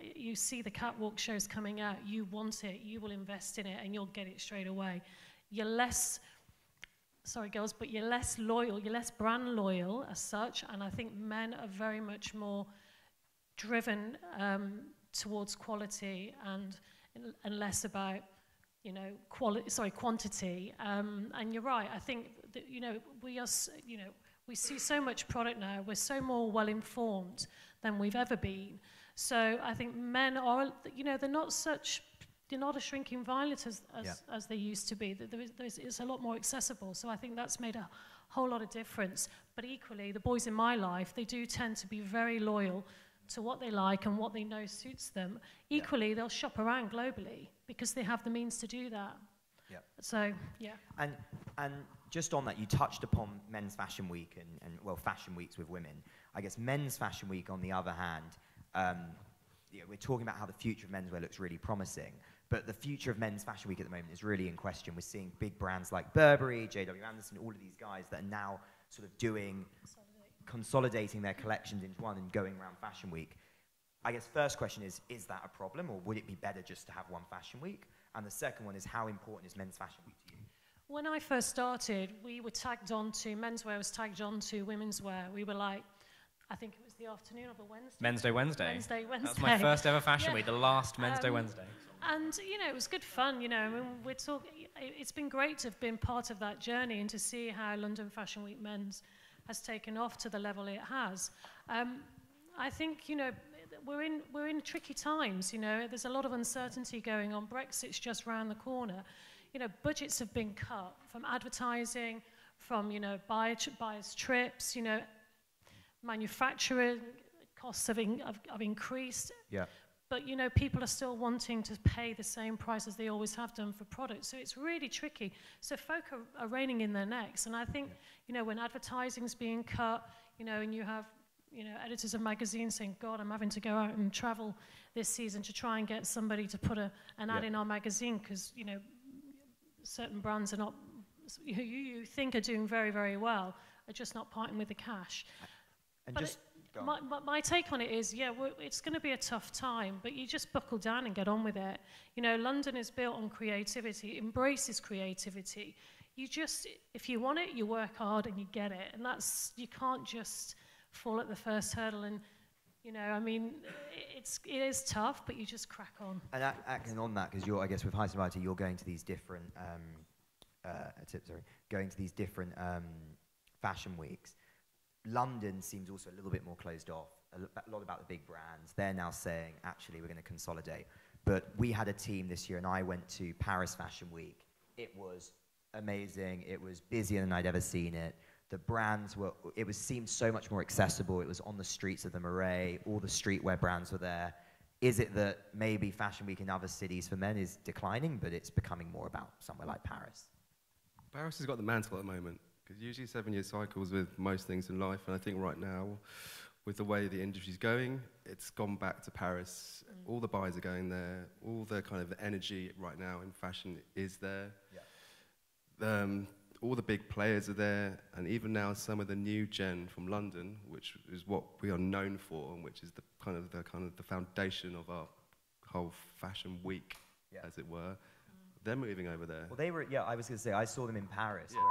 you see the catwalk shows coming out, you want it, you will invest in it, and you'll get it straight away. You're less, sorry girls, but you're less loyal, you're less brand loyal as such, and I think men are very much more driven towards quality and less about you know, quantity. And you're right. I think that, you know, we are, you know, we see so much product now. We're so more well informed than we've ever been. So I think men are, you know, they're not a shrinking violet as they used to be. It's a lot more accessible. So I think that's made a whole lot of difference. But equally, the boys in my life, they do tend to be very loyal to what they like and what they know suits them. Equally, they'll shop around globally because they have the means to do that. Yeah. So, yeah. And just on that, you touched upon Men's Fashion Week and well, Fashion Weeks with women. I guess Men's Fashion Week, on the other hand, you know, we're talking about how the future of menswear looks really promising, but the future of Men's Fashion Week at the moment is really in question. We're seeing big brands like Burberry, J.W. Anderson, all of these guys that are now sort of doing, consolidating their collections into one and going around Fashion Week. I guess first question is that a problem, or would it be better just to have one Fashion Week? And the second one is, how important is Men's Fashion Week to you? When I first started, we were tagged on to, menswear was tagged on to women's wear. We were like, I think it was the afternoon of a Wednesday. Wednesday. That was my first ever Fashion Week, the last Men's Day Wednesday. And, you know, it was good fun, you know. I mean, we're it's been great to have been part of that journey and to see how London Fashion Week Men's has taken off to the level it has. I think, you know, we're in tricky times, you know. There's a lot of uncertainty going on. Brexit's just round the corner. You know, budgets have been cut from advertising, from, you know, buyers' trips, you know, manufacturing costs have increased. Yeah. But, you know, people are still wanting to pay the same price as they always have done for products. So it's really tricky. So folk are reining in their necks. And I think, you know, when advertising's being cut, you know, and you have, you know, editors of magazines saying, God, I'm having to go out and travel this season to try and get somebody to put an ad in our magazine because, you know, certain brands are not, who you think are doing very, very well, are just not parting with the cash. And but just... My take on it is, yeah, it's going to be a tough time, but you just buckle down and get on with it. You know, London is built on creativity, embraces creativity. You just, if you want it, you work hard and you get it. And that's, you can't just fall at the first hurdle and, you know, I mean, it is tough, but you just crack on. And acting on that, because you're, I guess, with Highsnobiety, you're going to these different, fashion weeks. London seems also a little bit more closed off, a lot about the big brands. They're now saying, actually, we're going to consolidate. But we had a team this year, and I went to Paris Fashion Week. It was amazing. It was busier than I'd ever seen it. The brands were, seemed so much more accessible. It was on the streets of the Marais. All the streetwear brands were there. Is it that maybe Fashion Week in other cities for men is declining, but it's becoming more about somewhere like Paris? Paris has got the mantle at the moment. Because usually 7-year cycles with most things in life, and I think right now, with the way the industry's going, it's gone back to Paris. Mm. All the buyers are going there. All the kind of energy right now in fashion is there. Yeah. All the big players are there, and even now some of the new gen from London, which is what we are known for, and which is the foundation of our whole fashion week, as it were. Mm. They're moving over there. Well, they were. Yeah, I was going to say I saw them in Paris, whereas.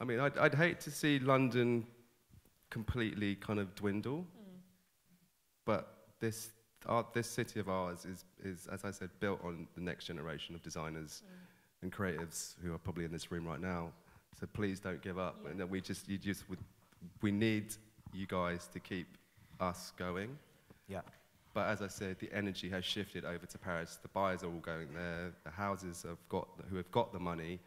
I mean, I'd hate to see London completely kind of dwindle, but this city of ours is, as I said, built on the next generation of designers and creatives who are probably in this room right now. So please don't give up. Yeah. And that we need you guys to keep us going. Yeah. But as I said, the energy has shifted over to Paris. The buyers are all going there. The houses who have got the money.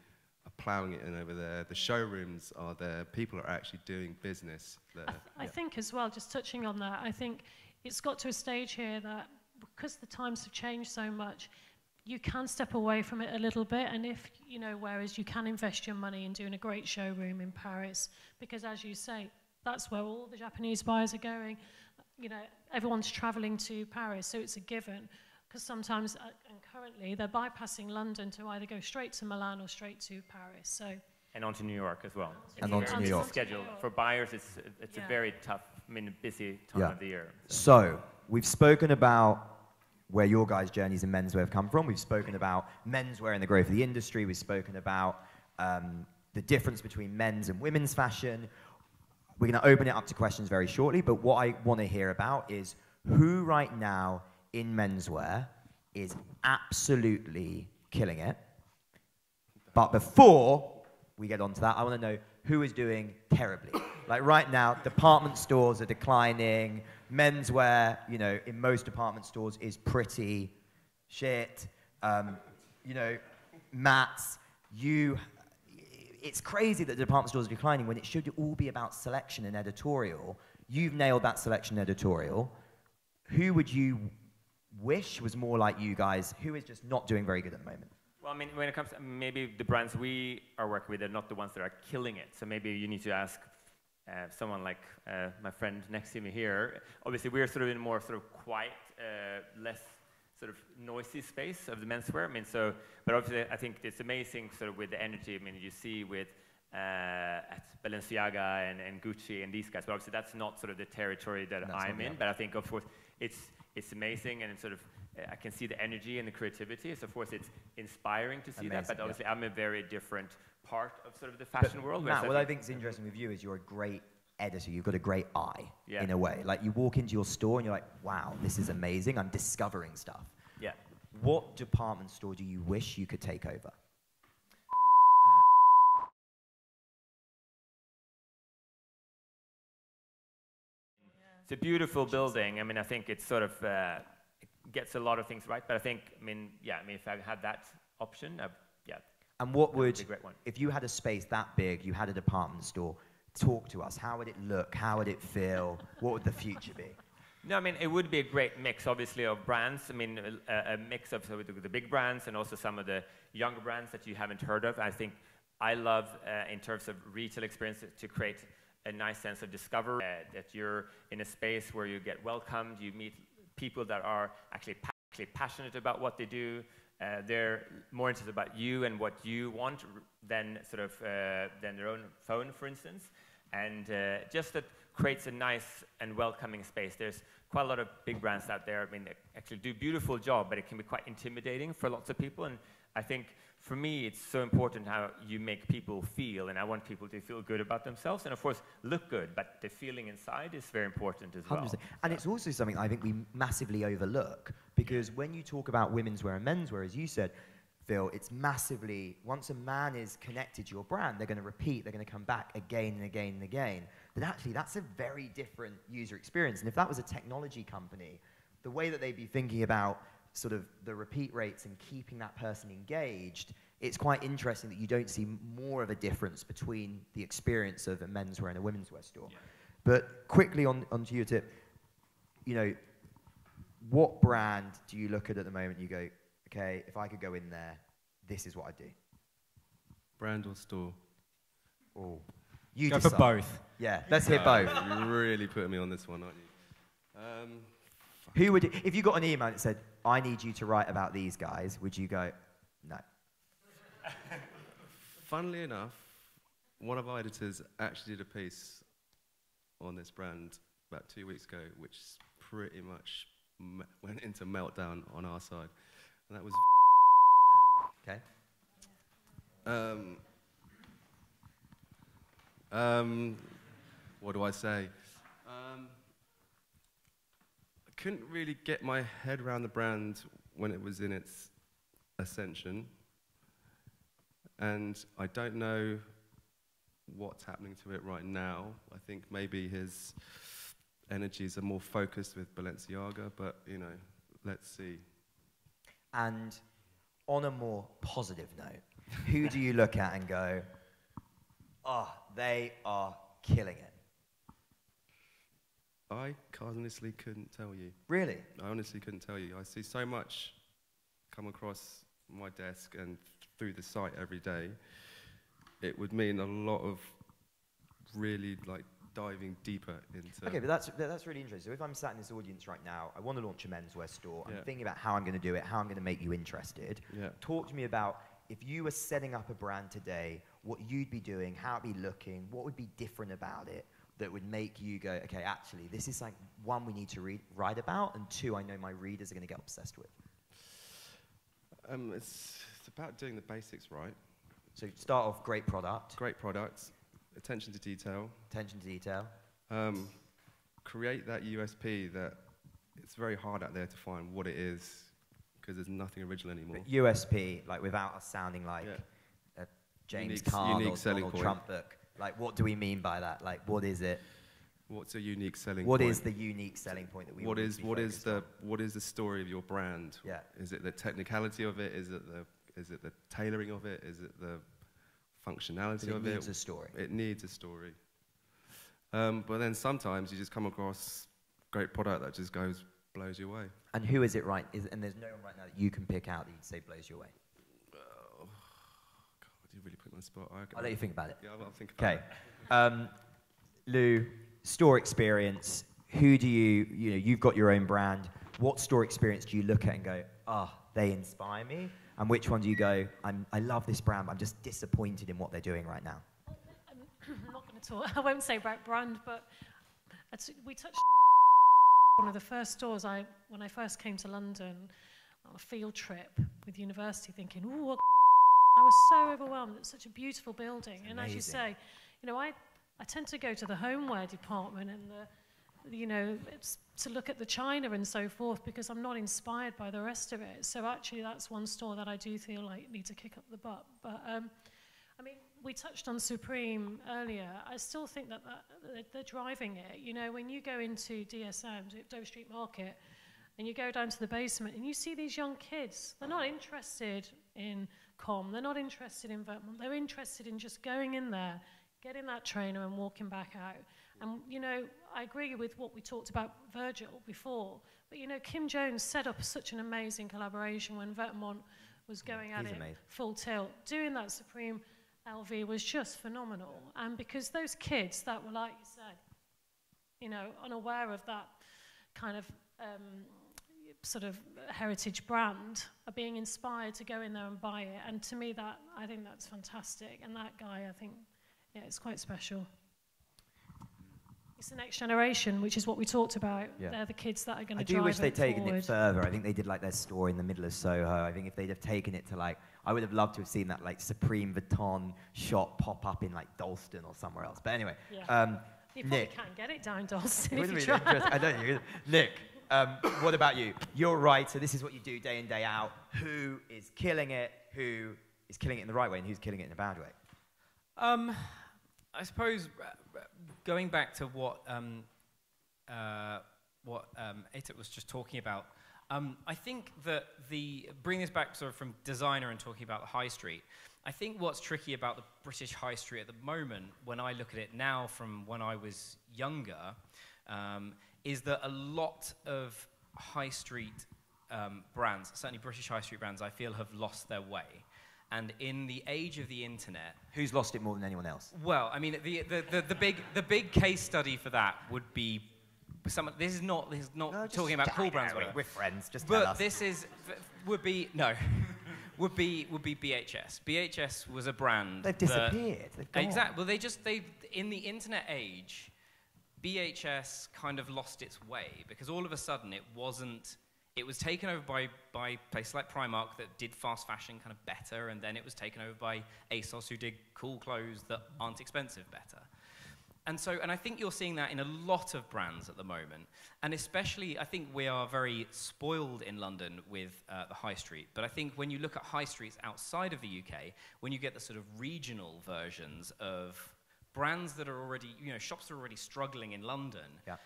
Plowing it in over there. The showrooms are there. People are actually doing business there. I think as well, just touching on that, I think it's got to a stage here that because the times have changed so much, you can step away from it a little bit. And if, you know, whereas you can invest your money in doing a great showroom in Paris, because as you say, that's where all the Japanese buyers are going. You know, everyone's traveling to Paris, so it's a given. Because sometimes, and currently, they're bypassing London to either go straight to Milan or straight to Paris. So and on to New York as well. And on to New York. Schedule for buyers, it's a very tough, I mean, busy time of the year. So we've spoken about where your guys' journeys in menswear have come from. We've spoken about menswear and the growth of the industry. We've spoken about the difference between men's and women's fashion. We're going to open it up to questions very shortly, but what I want to hear about is who right now in menswear is absolutely killing it. But before we get on to that, I want to know who is doing terribly. Like right now, department stores are declining. Menswear, you know, in most department stores is pretty shit. You know, Matt's, it's crazy that the department stores are declining when it should all be about selection and editorial. You've nailed that selection editorial. Who would you wish was more like you guys? Who is just not doing very good at the moment? Well, I mean, when it comes to maybe the brands we are working with are not the ones that are killing it. So maybe you need to ask someone like my friend next to me here. Obviously, we're sort of in more sort of quiet, less sort of noisy space of the menswear. I mean, so, but obviously, I think it's amazing sort of with the energy, I mean, you see with at Balenciaga and Gucci and these guys. But obviously, that's not sort of the territory that I'm in. But I think, of course, it's amazing and it's sort of, I can see the energy and the creativity. So, of course, it's inspiring to see that. But obviously, I'm a very different part of sort of the fashion world. Matt, what I think is interesting with you is you're a great editor. You've got a great eye, in a way. Like, you walk into your store and you're like, wow, this is amazing. I'm discovering stuff. Yeah. What department store do you wish you could take over? It's a beautiful building. I mean, I think it's sort of... gets a lot of things right, but I think, if I had that option, And what would, if you had a space that big, you had a department store, talk to us, how would it look, how would it feel, what would the future be? No, I mean, it would be a great mix, obviously, of brands. I mean, a mix of the big brands and also some of the younger brands that you haven't heard of. I think I love, in terms of retail experience, to create a nice sense of discovery, that you're in a space where you get welcomed, you meet people that are actually passionate about what they do. They're more interested about you and what you want than sort of than their own phone, for instance. And just that creates a nice and welcoming space. There's quite a lot of big brands out there. I mean, they actually do a beautiful job, but it can be quite intimidating for lots of people. And I think for me, it's so important how you make people feel, and I want people to feel good about themselves, and of course, look good, but the feeling inside is very important as 100%. Well. And it's also something I think we massively overlook, because when you talk about women's wear and men's wear, as you said, Phil, it's massively, once a man is connected to your brand, they're going to repeat, they're going to come back again and again and again. But actually, that's a very different user experience, and if that was a technology company, the way that they'd be thinking about sort of the repeat rates and keeping that person engaged, it's quite interesting that you don't see more of a difference between the experience of a menswear and a womenswear store. Yeah. But quickly onto your tip, you know, what brand do you look at the moment and you go, okay, if I could go in there, this is what I'd do? Brand or store? Oh, you decide. Go for both. Yeah, let's hear both. You're really putting me on this one, aren't you? Who would, if you got an email that said, I need you to write about these guys, would you go, no? Funnily enough, one of our editors actually did a piece on this brand about 2 weeks ago, which pretty much went into meltdown on our side. And that was... Okay. What do I say? Couldn't really get my head around the brand when it was in its ascension, and I don't know what's happening to it right now. I think maybe his energies are more focused with Balenciaga, but you know, let's see. And on a more positive note, who do you look at and go, oh, they are killing it? I honestly couldn't tell you. Really? I honestly couldn't tell you. I see so much come across my desk and through the site every day. It would mean a lot of really like diving deeper into... Okay, but that's really interesting. So if I'm sat in this audience right now, I want to launch a menswear store. Yeah. I'm thinking about how I'm going to do it, how I'm going to make you interested. Yeah. Talk to me about if you were setting up a brand today, what you'd be doing, how it'd be looking, what would be different about it, that would make you go, okay, actually, this is like, one, we need to write about, and two, I know my readers are going to get obsessed with? It's about doing the basics right. So start off great products. attention to detail. Attention to detail. Create that USP that it's very hard out there to find what it is because there's nothing original anymore. But USP, like without us sounding like a James Caan or Donald Trump book. Like, what do we mean by that? Like, what is it? What's a unique selling point? What is the unique selling point that we want to be focused on? What is the story of your brand? Yeah. Is it the technicality of it? Is it the tailoring of it? Is it the functionality of it? It needs a story. It needs a story. But then sometimes you just come across great product that just blows you away. And who is it right? And there's no one right now that you can pick out that you'd say blows you away. Oh, God, you really put me on the spot. I'll let you think about it. Yeah, I'll think about it. Okay. Lou, store experience, who do you know, you've got your own brand, what store experience do you look at and go, ah, oh, they inspire me? And which one do you go, I love this brand, but I'm just disappointed in what they're doing right now? I'm not going to talk, I won't say about brand, but we touched one of the first stores when I first came to London on a field trip with university thinking, ooh, I was so overwhelmed, it's such a beautiful building. And as you say, you know, I tend to go to the homeware department and it's to look at the china and so forth because I'm not inspired by the rest of it. So actually that's one store that I do feel like needs to kick up the butt. But I mean, we touched on Supreme earlier. I still think that they're driving it. You know, when you go into DSM, Dover Street Market, and you go down to the basement and you see these young kids, they're not interested in com, they're not interested in Vermont, they're interested in just going in there, getting that trainer and walking back out. And, you know, I agree with what we talked about Virgil before, but, you know, Kim Jones set up such an amazing collaboration when Vermont was going at it full tilt. Doing that Supreme LV was just phenomenal. And because those kids that were, like you said, you know, unaware of that kind of sort of heritage brand are being inspired to go in there and buy it. And to me, I think that's fantastic. And that guy, I think, yeah, it's quite special. It's the next generation, which is what we talked about. Yeah. They're the kids that are going to drive it. I do wish they'd taken it further. I think they did like their store in the middle of Soho. I think if they'd have taken it to like, I would have loved to have seen that like Supreme Vuitton shop pop up in like Dalston or somewhere else. But anyway, yeah. You probably Nick, can't get it down Dalston. If you try. I don't know. Nick, what about you? You're a writer. This is what you do day in, day out. Who is killing it? Who is killing it in the right way? And who's killing it in a bad way? I suppose going back to what Atip was just talking about, I think that bringing this back sort of from designer and talking about the high street, I think what's tricky about the British high street at the moment, when I look at it now from when I was younger, is that a lot of high street brands, certainly British high street brands, I feel have lost their way. And in the age of the internet... Who's lost it more than anyone else? Well, I mean, the big case study for that would be... This is not no, talking about cool brands. We're friends, just tell us. But this is... would be BHS. BHS was a brand... They've disappeared. They've gone. Exactly. Well, in the internet age, BHS kind of lost its way because all of a sudden it wasn't... It was taken over by places like Primark that did fast fashion kind of better, and then it was taken over by ASOS who did cool clothes that aren't expensive better. And I think you're seeing that in a lot of brands at the moment. And especially, I think we are very spoiled in London with the high street. But I think when you look at high streets outside of the UK, when you get the sort of regional versions of brands that are already, you know, shops are already struggling in London. Yeah.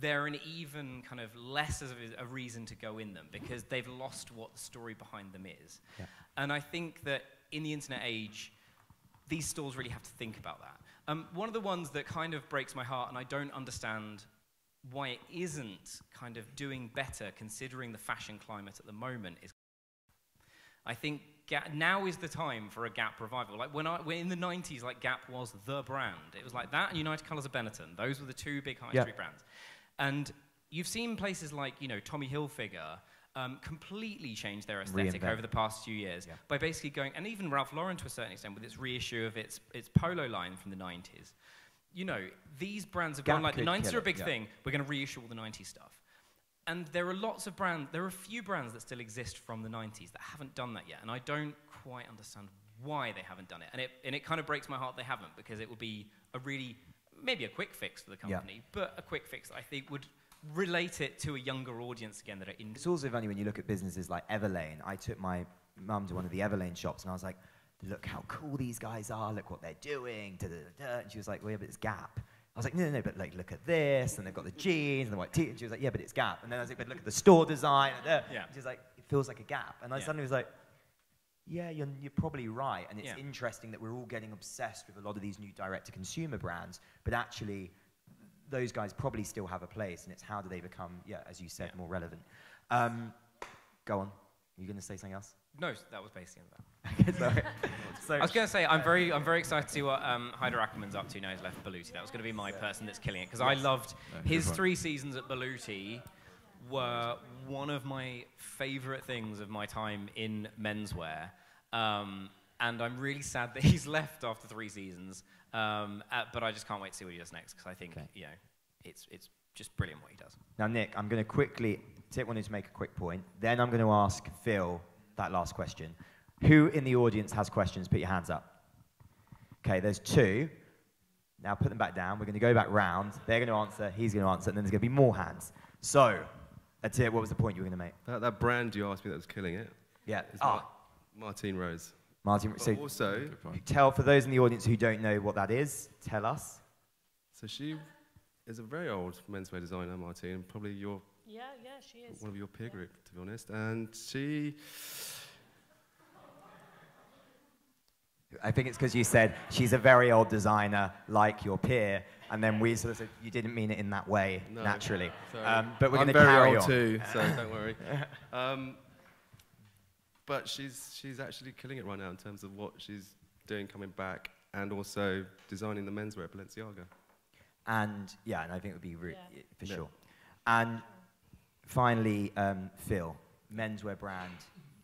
They're an even kind of less of a reason to go in them because they've lost what the story behind them is. Yeah. And I think that in the internet age, these stores really have to think about that. One of the ones that kind of breaks my heart, and I don't understand why it isn't kind of doing better considering the fashion climate at the moment, is I think now is the time for a Gap revival. Like when in the 90s, like Gap was the brand. It was like that and United Colours of Benetton. Those were the two big high street brands. And you've seen places like, you know, Tommy Hilfiger completely change their aesthetic over the past few years by basically going, and even Ralph Lauren to a certain extent with its reissue of its polo line from the 90s. You know, these brands have gone like the 90s are a big thing, we're going to reissue all the 90s stuff. And there are lots of brands, there are a few brands that still exist from the 90s that haven't done that yet, and I don't quite understand why they haven't done it. And it kind of breaks my heart they haven't, because it would be a really, maybe a quick fix for the company, but a quick fix I think would relate it to a younger audience again that are in. It's also funny when you look at businesses like Everlane. I took my mum to one of the Everlane shops and I was like, look how cool these guys are, look what they're doing, da, da, da, da. And she was like, well, yeah, but it's Gap. I was like, no, no, no, but like, look at this, and they've got the jeans and the white tee. And she was like, yeah, but it's Gap. And then I was like, but look at the store design. And she was like, it feels like a Gap. And I suddenly was like, yeah, you're probably right. And it's interesting that we're all getting obsessed with a lot of these new direct-to-consumer brands, but actually those guys probably still have a place, and it's how do they become, as you said, more relevant. Go on. Are you going to say something else? No, that was basically that. Sorry. So I was going to say, I'm very excited to see what Haider Ackerman's up to now he's left Baluti. That was going to be my person that's killing it, because I loved his 3 seasons at Baluti were one of my favourite things of my time in menswear. And I'm really sad that he's left after 3 seasons. But I just can't wait to see what he does next, because I think it's just brilliant what he does. Now, Nick, I'm going to quickly wanted to make a quick point. Then I'm going to ask Phil that last question. Who in the audience has questions? Put your hands up. Okay, there's 2. Now put them back down. We're going to go back round. They're going to answer. He's going to answer. And then there's going to be more hands. So, Atip, what was the point you were going to make? That brand you asked me that was killing it. Yeah. Martine Rose. Martin, so also, tell, for those in the audience who don't know what that is, tell us. So she is a very old menswear designer, Martine, probably your she is one of your peer group, to be honest. And she, I think it's because you said she's a very old designer, like your peer, and then we sort of said you didn't mean it in that way, no, naturally. So but we're going to carry on. I'm very old too, so don't worry. But she's actually killing it right now in terms of what she's doing coming back and also designing the menswear at Balenciaga. And, and I think it would be for sure. And finally, Phil, menswear brand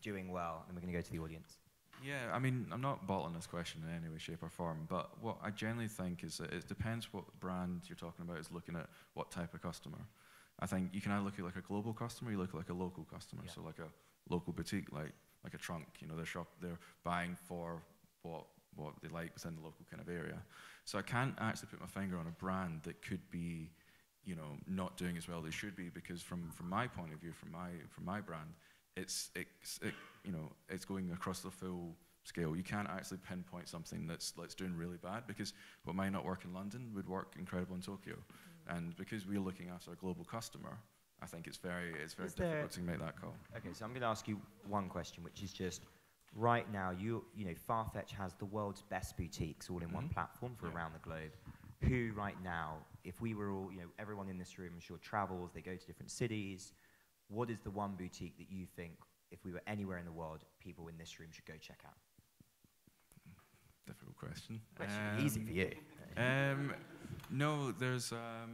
doing well, and we're going to go to the audience. Yeah, I mean, I'm not bottling this question in any way, shape or form, but what I generally think is that it depends what brand you're talking about is looking at what type of customer. I think you can either look at like a global customer, you look at like a local customer, so like a local boutique, like a Trunk, you know, they're buying for what they like within the local kind of area. So I can't actually put my finger on a brand that could be, you know, not doing as well as they should be, because from my point of view, from my brand, it's you know, it's going across the full scale. You can't actually pinpoint something that's doing really bad, because what might not work in London would work incredible in Tokyo. And because we're looking after a global customer, I think it's very difficult to make that call. Okay, so I'm going to ask you one question, which is just right now, you know, Farfetch has the world's best boutiques all in one platform for around the globe. Who right now, if we were all, you know, everyone in this room, I'm sure travels, they go to different cities. What is the one boutique that you think, if we were anywhere in the world, people in this room should go check out? Difficult question. Easy for you. No, there's a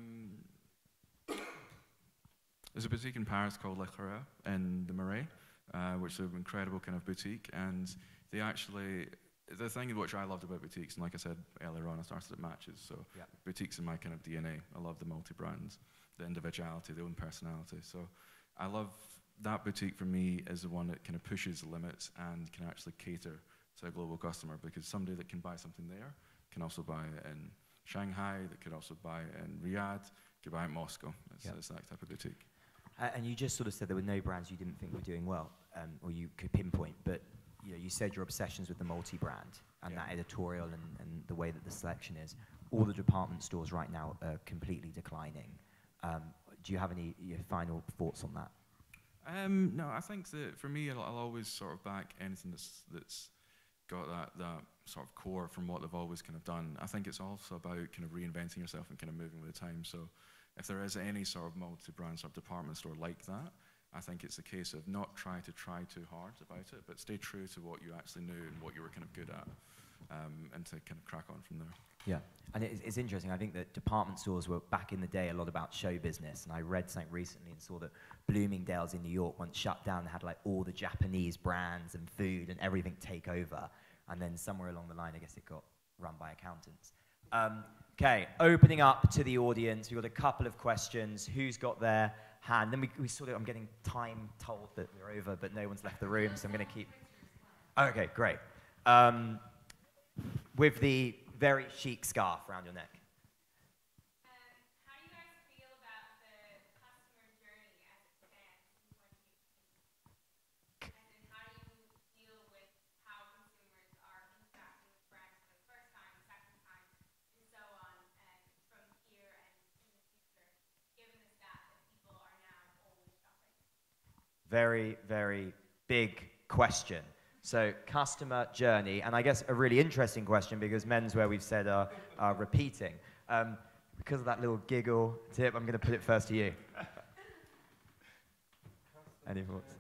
boutique in Paris called Le Carré in the Marais, which is an incredible kind of boutique. And they actually, the thing which I loved about boutiques, and like I said earlier on, I started at Matches, so boutiques are my kind of DNA. I love the multi-brands, the individuality, the own personality. So I love that boutique. For me, is the one that kind of pushes the limits and can actually cater to a global customer, because somebody that can buy something there can also buy it in Shanghai, that could also buy it in Riyadh, could buy it in Moscow. It's that type of boutique. And you just sort of said there were no brands you didn't think were doing well, or you could pinpoint, but you know, you said your obsessions with the multi-brand and that editorial and the way that the selection is. All the department stores right now are completely declining. Do you have any final thoughts on that? No, I think that for me, I'll always sort of back anything that's got that sort of core from what they've always kind of done. I think it's also about kind of reinventing yourself and kind of moving with the time. So if there is any sort of multi-brand sort of department store like that, I think it's a case of not try too hard about it, but stay true to what you actually knew and what you were kind of good at, and to kind of crack on from there. Yeah, and it's interesting. I think that department stores were back in the day a lot about show business, and I read something recently and saw that Bloomingdale's in New York once shut down and had like all the Japanese brands and food and everything take over, and then somewhere along the line, I guess it got run by accountants. Okay, opening up to the audience. We've got a couple of questions. Who's got their hand? Then we sort of, I'm getting time told that we're over, but no one's left the room, so I'm going to keep. Okay, great. with the very chic scarf around your neck. How do you guys feel about the customer journey as it stands in 2018? And then how do you deal with how consumers are interacting with brands for the first time, the second time, and so on, and from here and in the future, given the fact that people are now always shopping? Very, very big question. So customer journey, and I guess a really interesting question because menswear we've said are repeating. Because of that little giggle, Tip, I'm going to put it first to you. Any thoughts?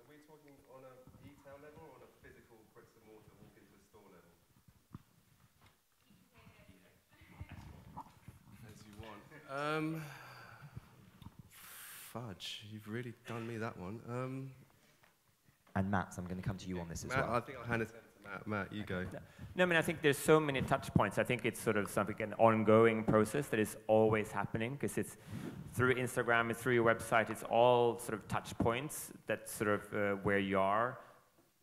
Are we talking on a detail level or on a physical bricks and mortar walk into a store level? As you want. Fudge, you've really done me that one. And Matt, I'm going to come to you on this as well. I think I'll hand it to Matt. Matt, you go. No, I mean, I think there's so many touch points. I think it's sort of something, an ongoing process that is always happening because it's through Instagram, it's through your website, it's all sort of touch points that sort of where you are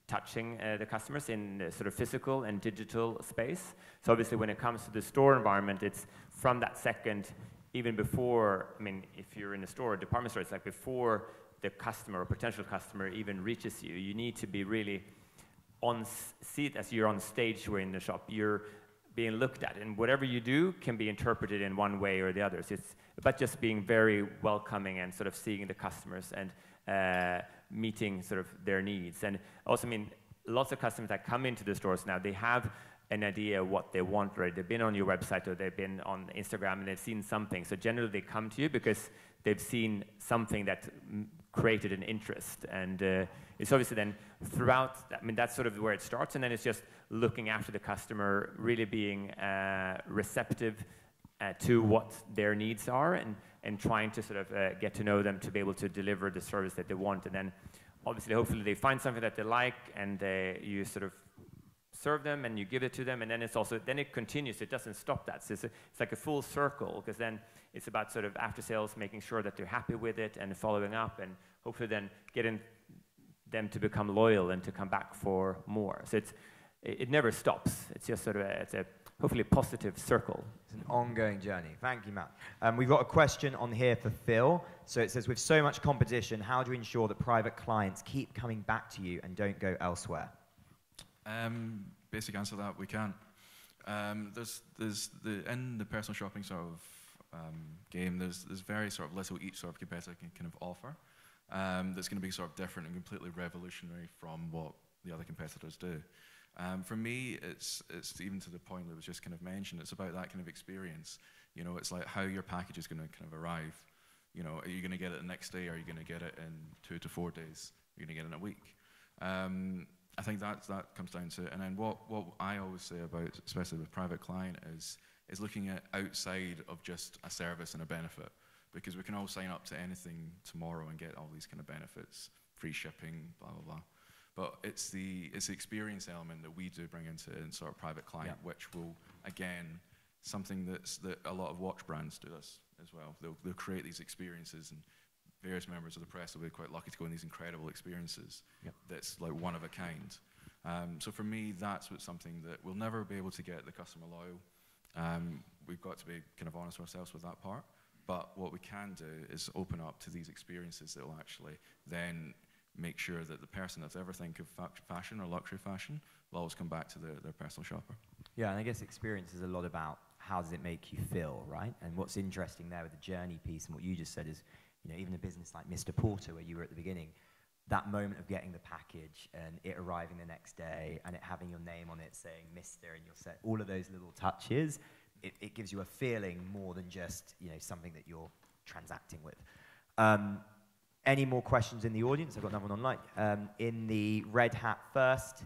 touching the customers in sort of physical and digital space. So obviously when it comes to the store environment, it's from that second, even before, I mean, if you're in a store, a department store, it's like before the customer or potential customer even reaches you. You need to be really on seat as you're on stage or in the shop. You're being looked at, and whatever you do can be interpreted in one way or the other. So it's about just being very welcoming and sort of seeing the customers and meeting sort of their needs. And also, I mean, lots of customers that come into the stores now, they have an idea of what they want, right? They've been on your website or they've been on Instagram and they've seen something. So generally they come to you because they've seen something that created an interest. And it's obviously then throughout, I mean, that's sort of where it starts. And then it's just looking after the customer, really being receptive to what their needs are and trying to sort of get to know them to be able to deliver the service that they want. And then obviously, hopefully they find something that they like and you sort of serve them and you give it to them, and then it's also, then it continues, it doesn't stop that. So it's like a full circle, because then it's about sort of after sales, making sure that they're happy with it and following up and hopefully then getting them to become loyal and to come back for more. So it never stops. It's just sort of it's a hopefully positive circle. It's an ongoing journey. Thank you, Matt. We've got a question on here for Phil. So it says, with so much competition, how do you ensure that private clients keep coming back to you and don't go elsewhere? Basic answer to that, we can't. There's in the personal shopping sort of game, there's very sort of little each sort of competitor can kind of offer that's going to be sort of different and completely revolutionary from what the other competitors do. For me, it's even to the point that was just kind of mentioned, it's about that kind of experience. You know, it's like how your package is going to kind of arrive. You know, are you going to get it the next day? Or are you going to get it in 2 to 4 days? Are you going to get it in a week? I think that comes down to it. And then what I always say about, especially with private client, is looking at outside of just a service and a benefit, because we can all sign up to anything tomorrow and get all these kind of benefits, free shipping, blah, blah, blah. But it's the experience element that we do bring into sort of private client, yeah, which will, again, something that a lot of watch brands do this as well. They'll create these experiences, and various members of the press will be quite lucky to go on these incredible experiences, yep, that's like one of a kind. So for me, that's something that we'll never be able to get the customer loyal. We've got to be kind of honest with ourselves with that part. But what we can do is open up to these experiences that will actually then make sure that the person that's ever think of fashion or luxury fashion will always come back to their personal shopper. Yeah, and I guess experience is a lot about how does it make you feel, right? And what's interesting there with the journey piece and what you just said is, you know, even a business like Mr. Porter, where you were at the beginning, that moment of getting the package and it arriving the next day and it having your name on it saying Mr. and your set, all of those little touches, it gives you a feeling more than just, you know, something that you're transacting with. Any more questions in the audience? I've got another one online. In the red hat first.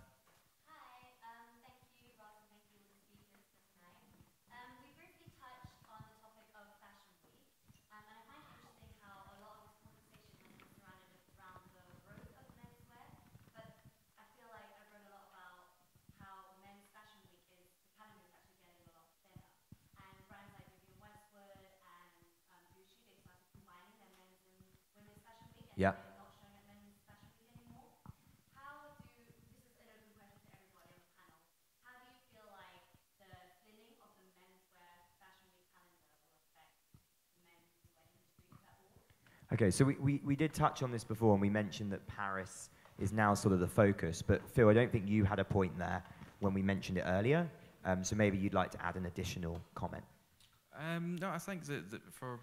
Yeah. Not showing at men's fashion week anymore. How do, this is an Okay, so we did touch on this before, and we mentioned that Paris is now sort of the focus, but Phil, I don't think you had a point there when we mentioned it earlier, so maybe you'd like to add an additional comment. No, I think that for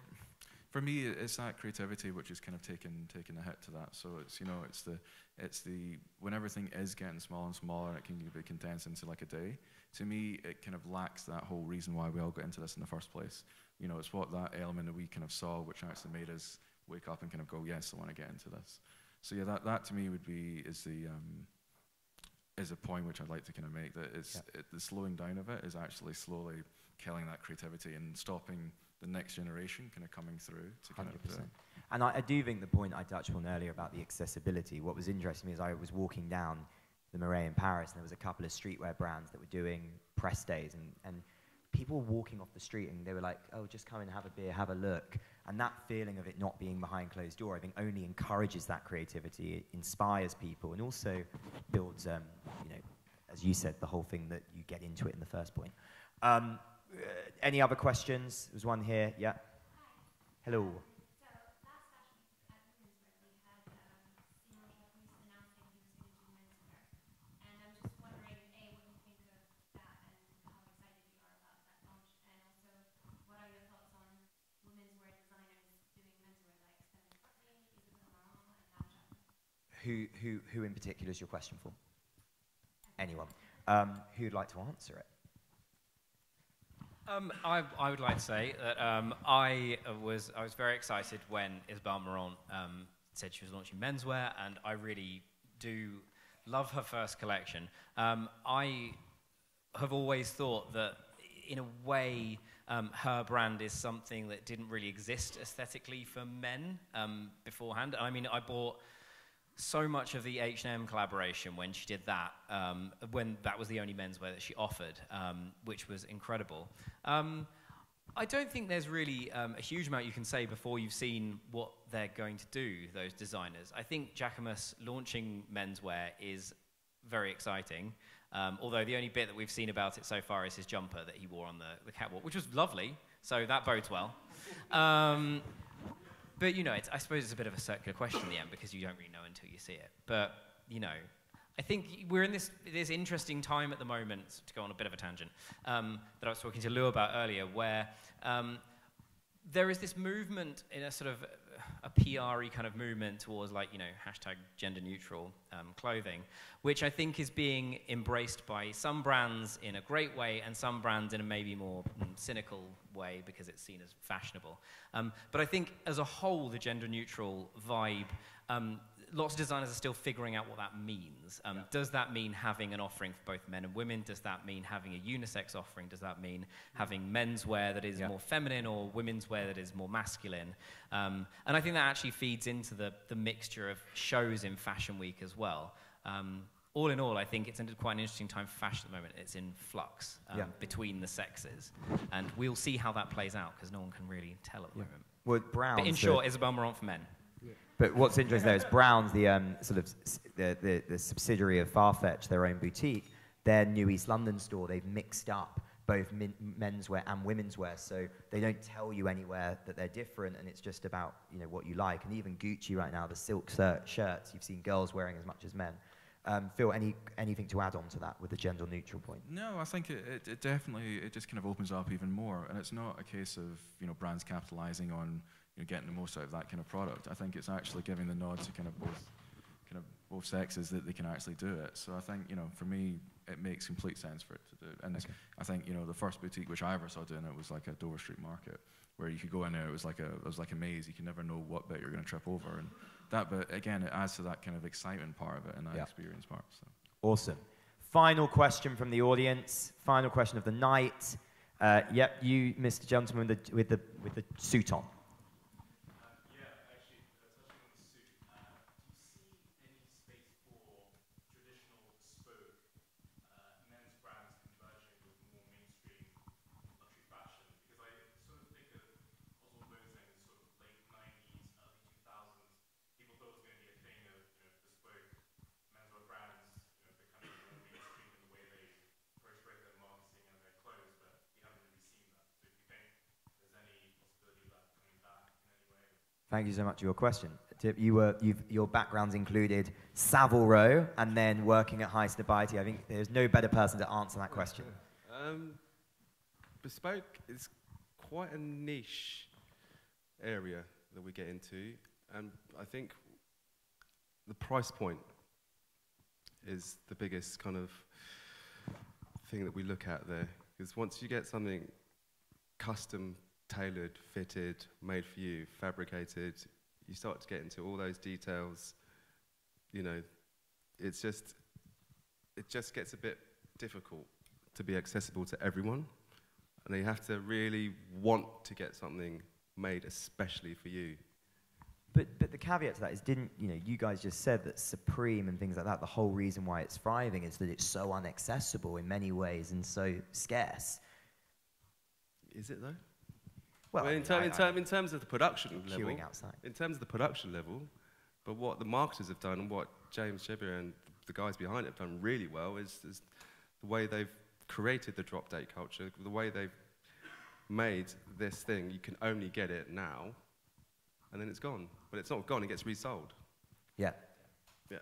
me, it's that creativity which is kind of taking a hit to that. So it's, you know, it's the when everything is getting smaller and smaller, and it can be condensed into like a day. To me, it kind of lacks that whole reason why we all got into this in the first place. You know, it's what that element that we kind of saw, which actually made us wake up and kind of go, yes, I want to get into this. So yeah, that to me would be is the point which I'd like to kind of make, that it's, yeah, the slowing down of it is actually slowly killing that creativity and stopping the next generation kind of coming through to kind 100%. Of. And I do think the point I touched on earlier about the accessibility, what was interesting to me is I was walking down the Marais in Paris, and there was a couple of streetwear brands that were doing press days, and people were walking off the street and they were like, oh, just come and have a beer, have a look. And that feeling of it not being behind closed door, I think, only encourages that creativity. It inspires people and also builds, you know, as you said, the whole thing that you get into it in the first point. Any other questions? There's one here, yeah. Hello. Who in particular is your question for? Anyone. Who'd like to answer it? I would like to say that I was very excited when Isabel Marant said she was launching menswear, and I really do love her first collection. I have always thought that, in a way, her brand is something that didn't really exist aesthetically for men beforehand. I mean, I bought so much of the H&M collaboration when she did that, when that was the only menswear that she offered, which was incredible. I don't think there's really a huge amount you can say before you've seen what they're going to do, those designers. I think Jacquemus launching menswear is very exciting, although the only bit that we've seen about it so far is his jumper that he wore on the catwalk, which was lovely, so that bodes well. But, you know, I suppose it's a bit of a circular question in the end, because you don't really know until you see it. But, you know, I think we're in this interesting time at the moment, to go on a bit of a tangent, that I was talking to Lou about earlier, where there is this movement, in a sort of a PR-y kind of movement towards, like, you know, hashtag gender-neutral clothing, which I think is being embraced by some brands in a great way and some brands in a maybe more cynical way because it's seen as fashionable. But I think, as a whole, the gender-neutral vibe, lots of designers are still figuring out what that means. Yeah. Does that mean having an offering for both men and women? Does that mean having a unisex offering? Does that mean having menswear that is, yeah, more feminine, or women's wear that is more masculine? And I think that actually feeds into the mixture of shows in Fashion Week as well. All in all, I think it's quite an interesting time for fashion at the moment. It's in flux between the sexes. And we'll see how that plays out, because no one can really tell at the moment. Well, Browns, but in short, Isabel Marant for men. But what's interesting there is Browns, the subsidiary of Farfetch, their own boutique, their new East London store, they've mixed up both menswear and womenswear, so they don't tell you anywhere that they're different, and it's just about, you know, what you like. And even Gucci right now, the silk shirts, you've seen girls wearing as much as men. Phil, anything to add on to that with the gender-neutral point? No, I think it definitely, it just kind of opens up even more, and it's not a case of, you know, brands capitalizing on getting the most out of that kind of product. I think it's actually giving the nod to kind of both sexes, that they can actually do it. So I think, you know, for me, it makes complete sense for it to do. And okay, I think, you know, the first boutique which I ever saw doing it was like a Dover Street Market, where you could go in there, it was like a maze. You could never know what bit you're going to trip over, and that bit, again, it adds to that kind of excitement part of it, and that experience part. So. Awesome. Final question from the audience. Final question of the night. Yep, you, Mr. Gentleman, with the suit on. Thank you so much for your question. Atip, your backgrounds included Savile Row and then working at Highsnobiety. I think there's no better person to answer that question. Bespoke is quite a niche area that we get into, and I think the price point is the biggest kind of thing that we look at there, because once you get something custom tailored, fitted, made for you, fabricated, you start to get into all those details. You know, it's just, it just gets a bit difficult to be accessible to everyone, and you have to really want to get something made especially for you. But the caveat to that is, didn't you know? You guys just said that Supreme and things like that. The whole reason why it's thriving is that it's so inaccessible in many ways and so scarce. Is it though? Well, I mean, in terms of the production level, queuing outside. In terms of the production level, but what the marketers have done and what James Shebbier and the guys behind it have done really well is the way they've created the drop date culture, the way they've made this thing. You can only get it now. And then it's gone. But it's not gone, it gets resold. Yeah. Yeah.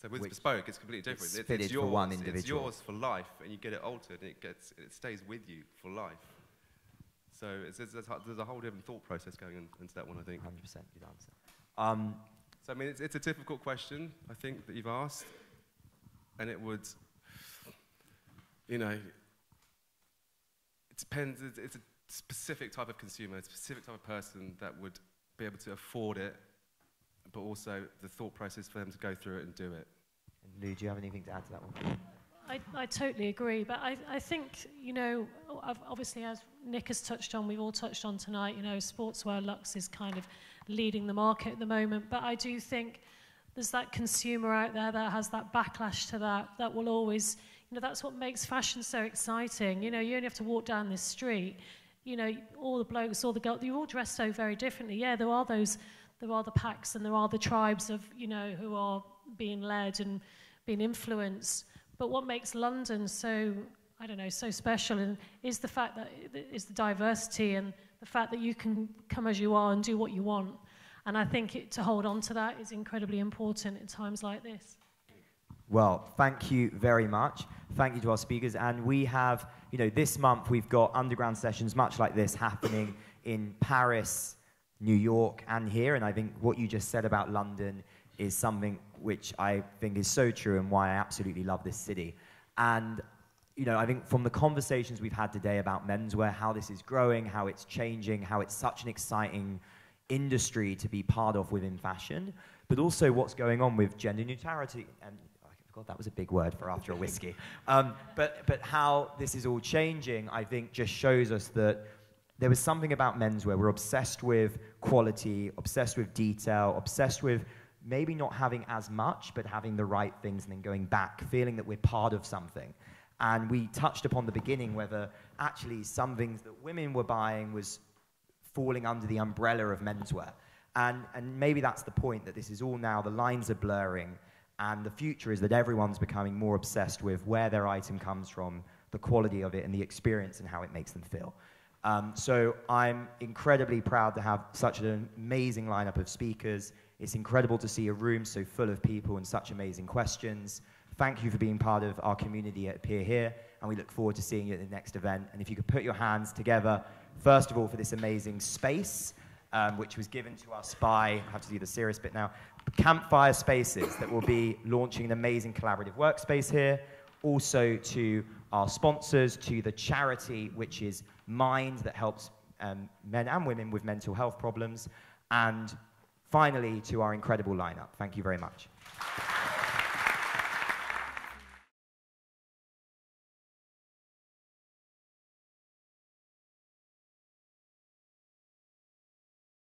So with bespoke, it's completely different. It's yours for one individual. It's yours for life, and you get it altered, and it stays with you for life. So there's a whole different thought process going into that one, I think. 100% good answer. So I mean, it's a difficult question, I think, that you've asked. And it would, you know, it depends, it's a specific type of consumer, a specific type of person that would be able to afford it, but also the thought process for them to go through it and do it. And Lou, do you have anything to add to that one? I totally agree, but I think, you know, obviously as Nick has touched on, we've all touched on tonight, you know, sportswear luxe is kind of leading the market at the moment, but I do think there's that consumer out there that has that backlash to that, that will always, you know, that's what makes fashion so exciting. You know, you only have to walk down this street, you know, all the blokes, all the girls, you're all dressed so very differently. Yeah, there are the packs and there are the tribes of, you know, who are being led and being influenced. But what makes London so, I don't know, so special and is the fact that, is the diversity and the fact that you can come as you are and do what you want. And I think to hold on to that is incredibly important in times like this. Well, thank you very much. Thank you to our speakers. And we have, you know, this month we've got underground sessions much like this happening in Paris, New York, and here. And I think what you just said about London is something which I think is so true and why I absolutely love this city. And, you know, I think from the conversations we've had today about menswear, how this is growing, how it's changing, how it's such an exciting industry to be part of within fashion, but also what's going on with gender neutrality and God, that was a big word for after a whiskey. But how this is all changing, I think, just shows us that there was something about menswear. We're obsessed with quality, obsessed with detail, obsessed with maybe not having as much, but having the right things and then going back, feeling that we're part of something. And we touched upon the beginning whether actually some things that women were buying was falling under the umbrella of menswear. And maybe that's the point, that this is all now, the lines are blurring. And the future is that everyone's becoming more obsessed with where their item comes from, the quality of it, and the experience and how it makes them feel. So I'm incredibly proud to have such an amazing lineup of speakers. It's incredible to see a room so full of people and such amazing questions. Thank you for being part of our community at Appear Here, and we look forward to seeing you at the next event. And if you could put your hands together, first of all, for this amazing space, which was given to us by, I have to do the serious bit now, Campfire Spaces, that will be launching an amazing collaborative workspace here. Also to our sponsors, to the charity, which is Mind, that helps men and women with mental health problems. And finally, to our incredible lineup. Thank you very much.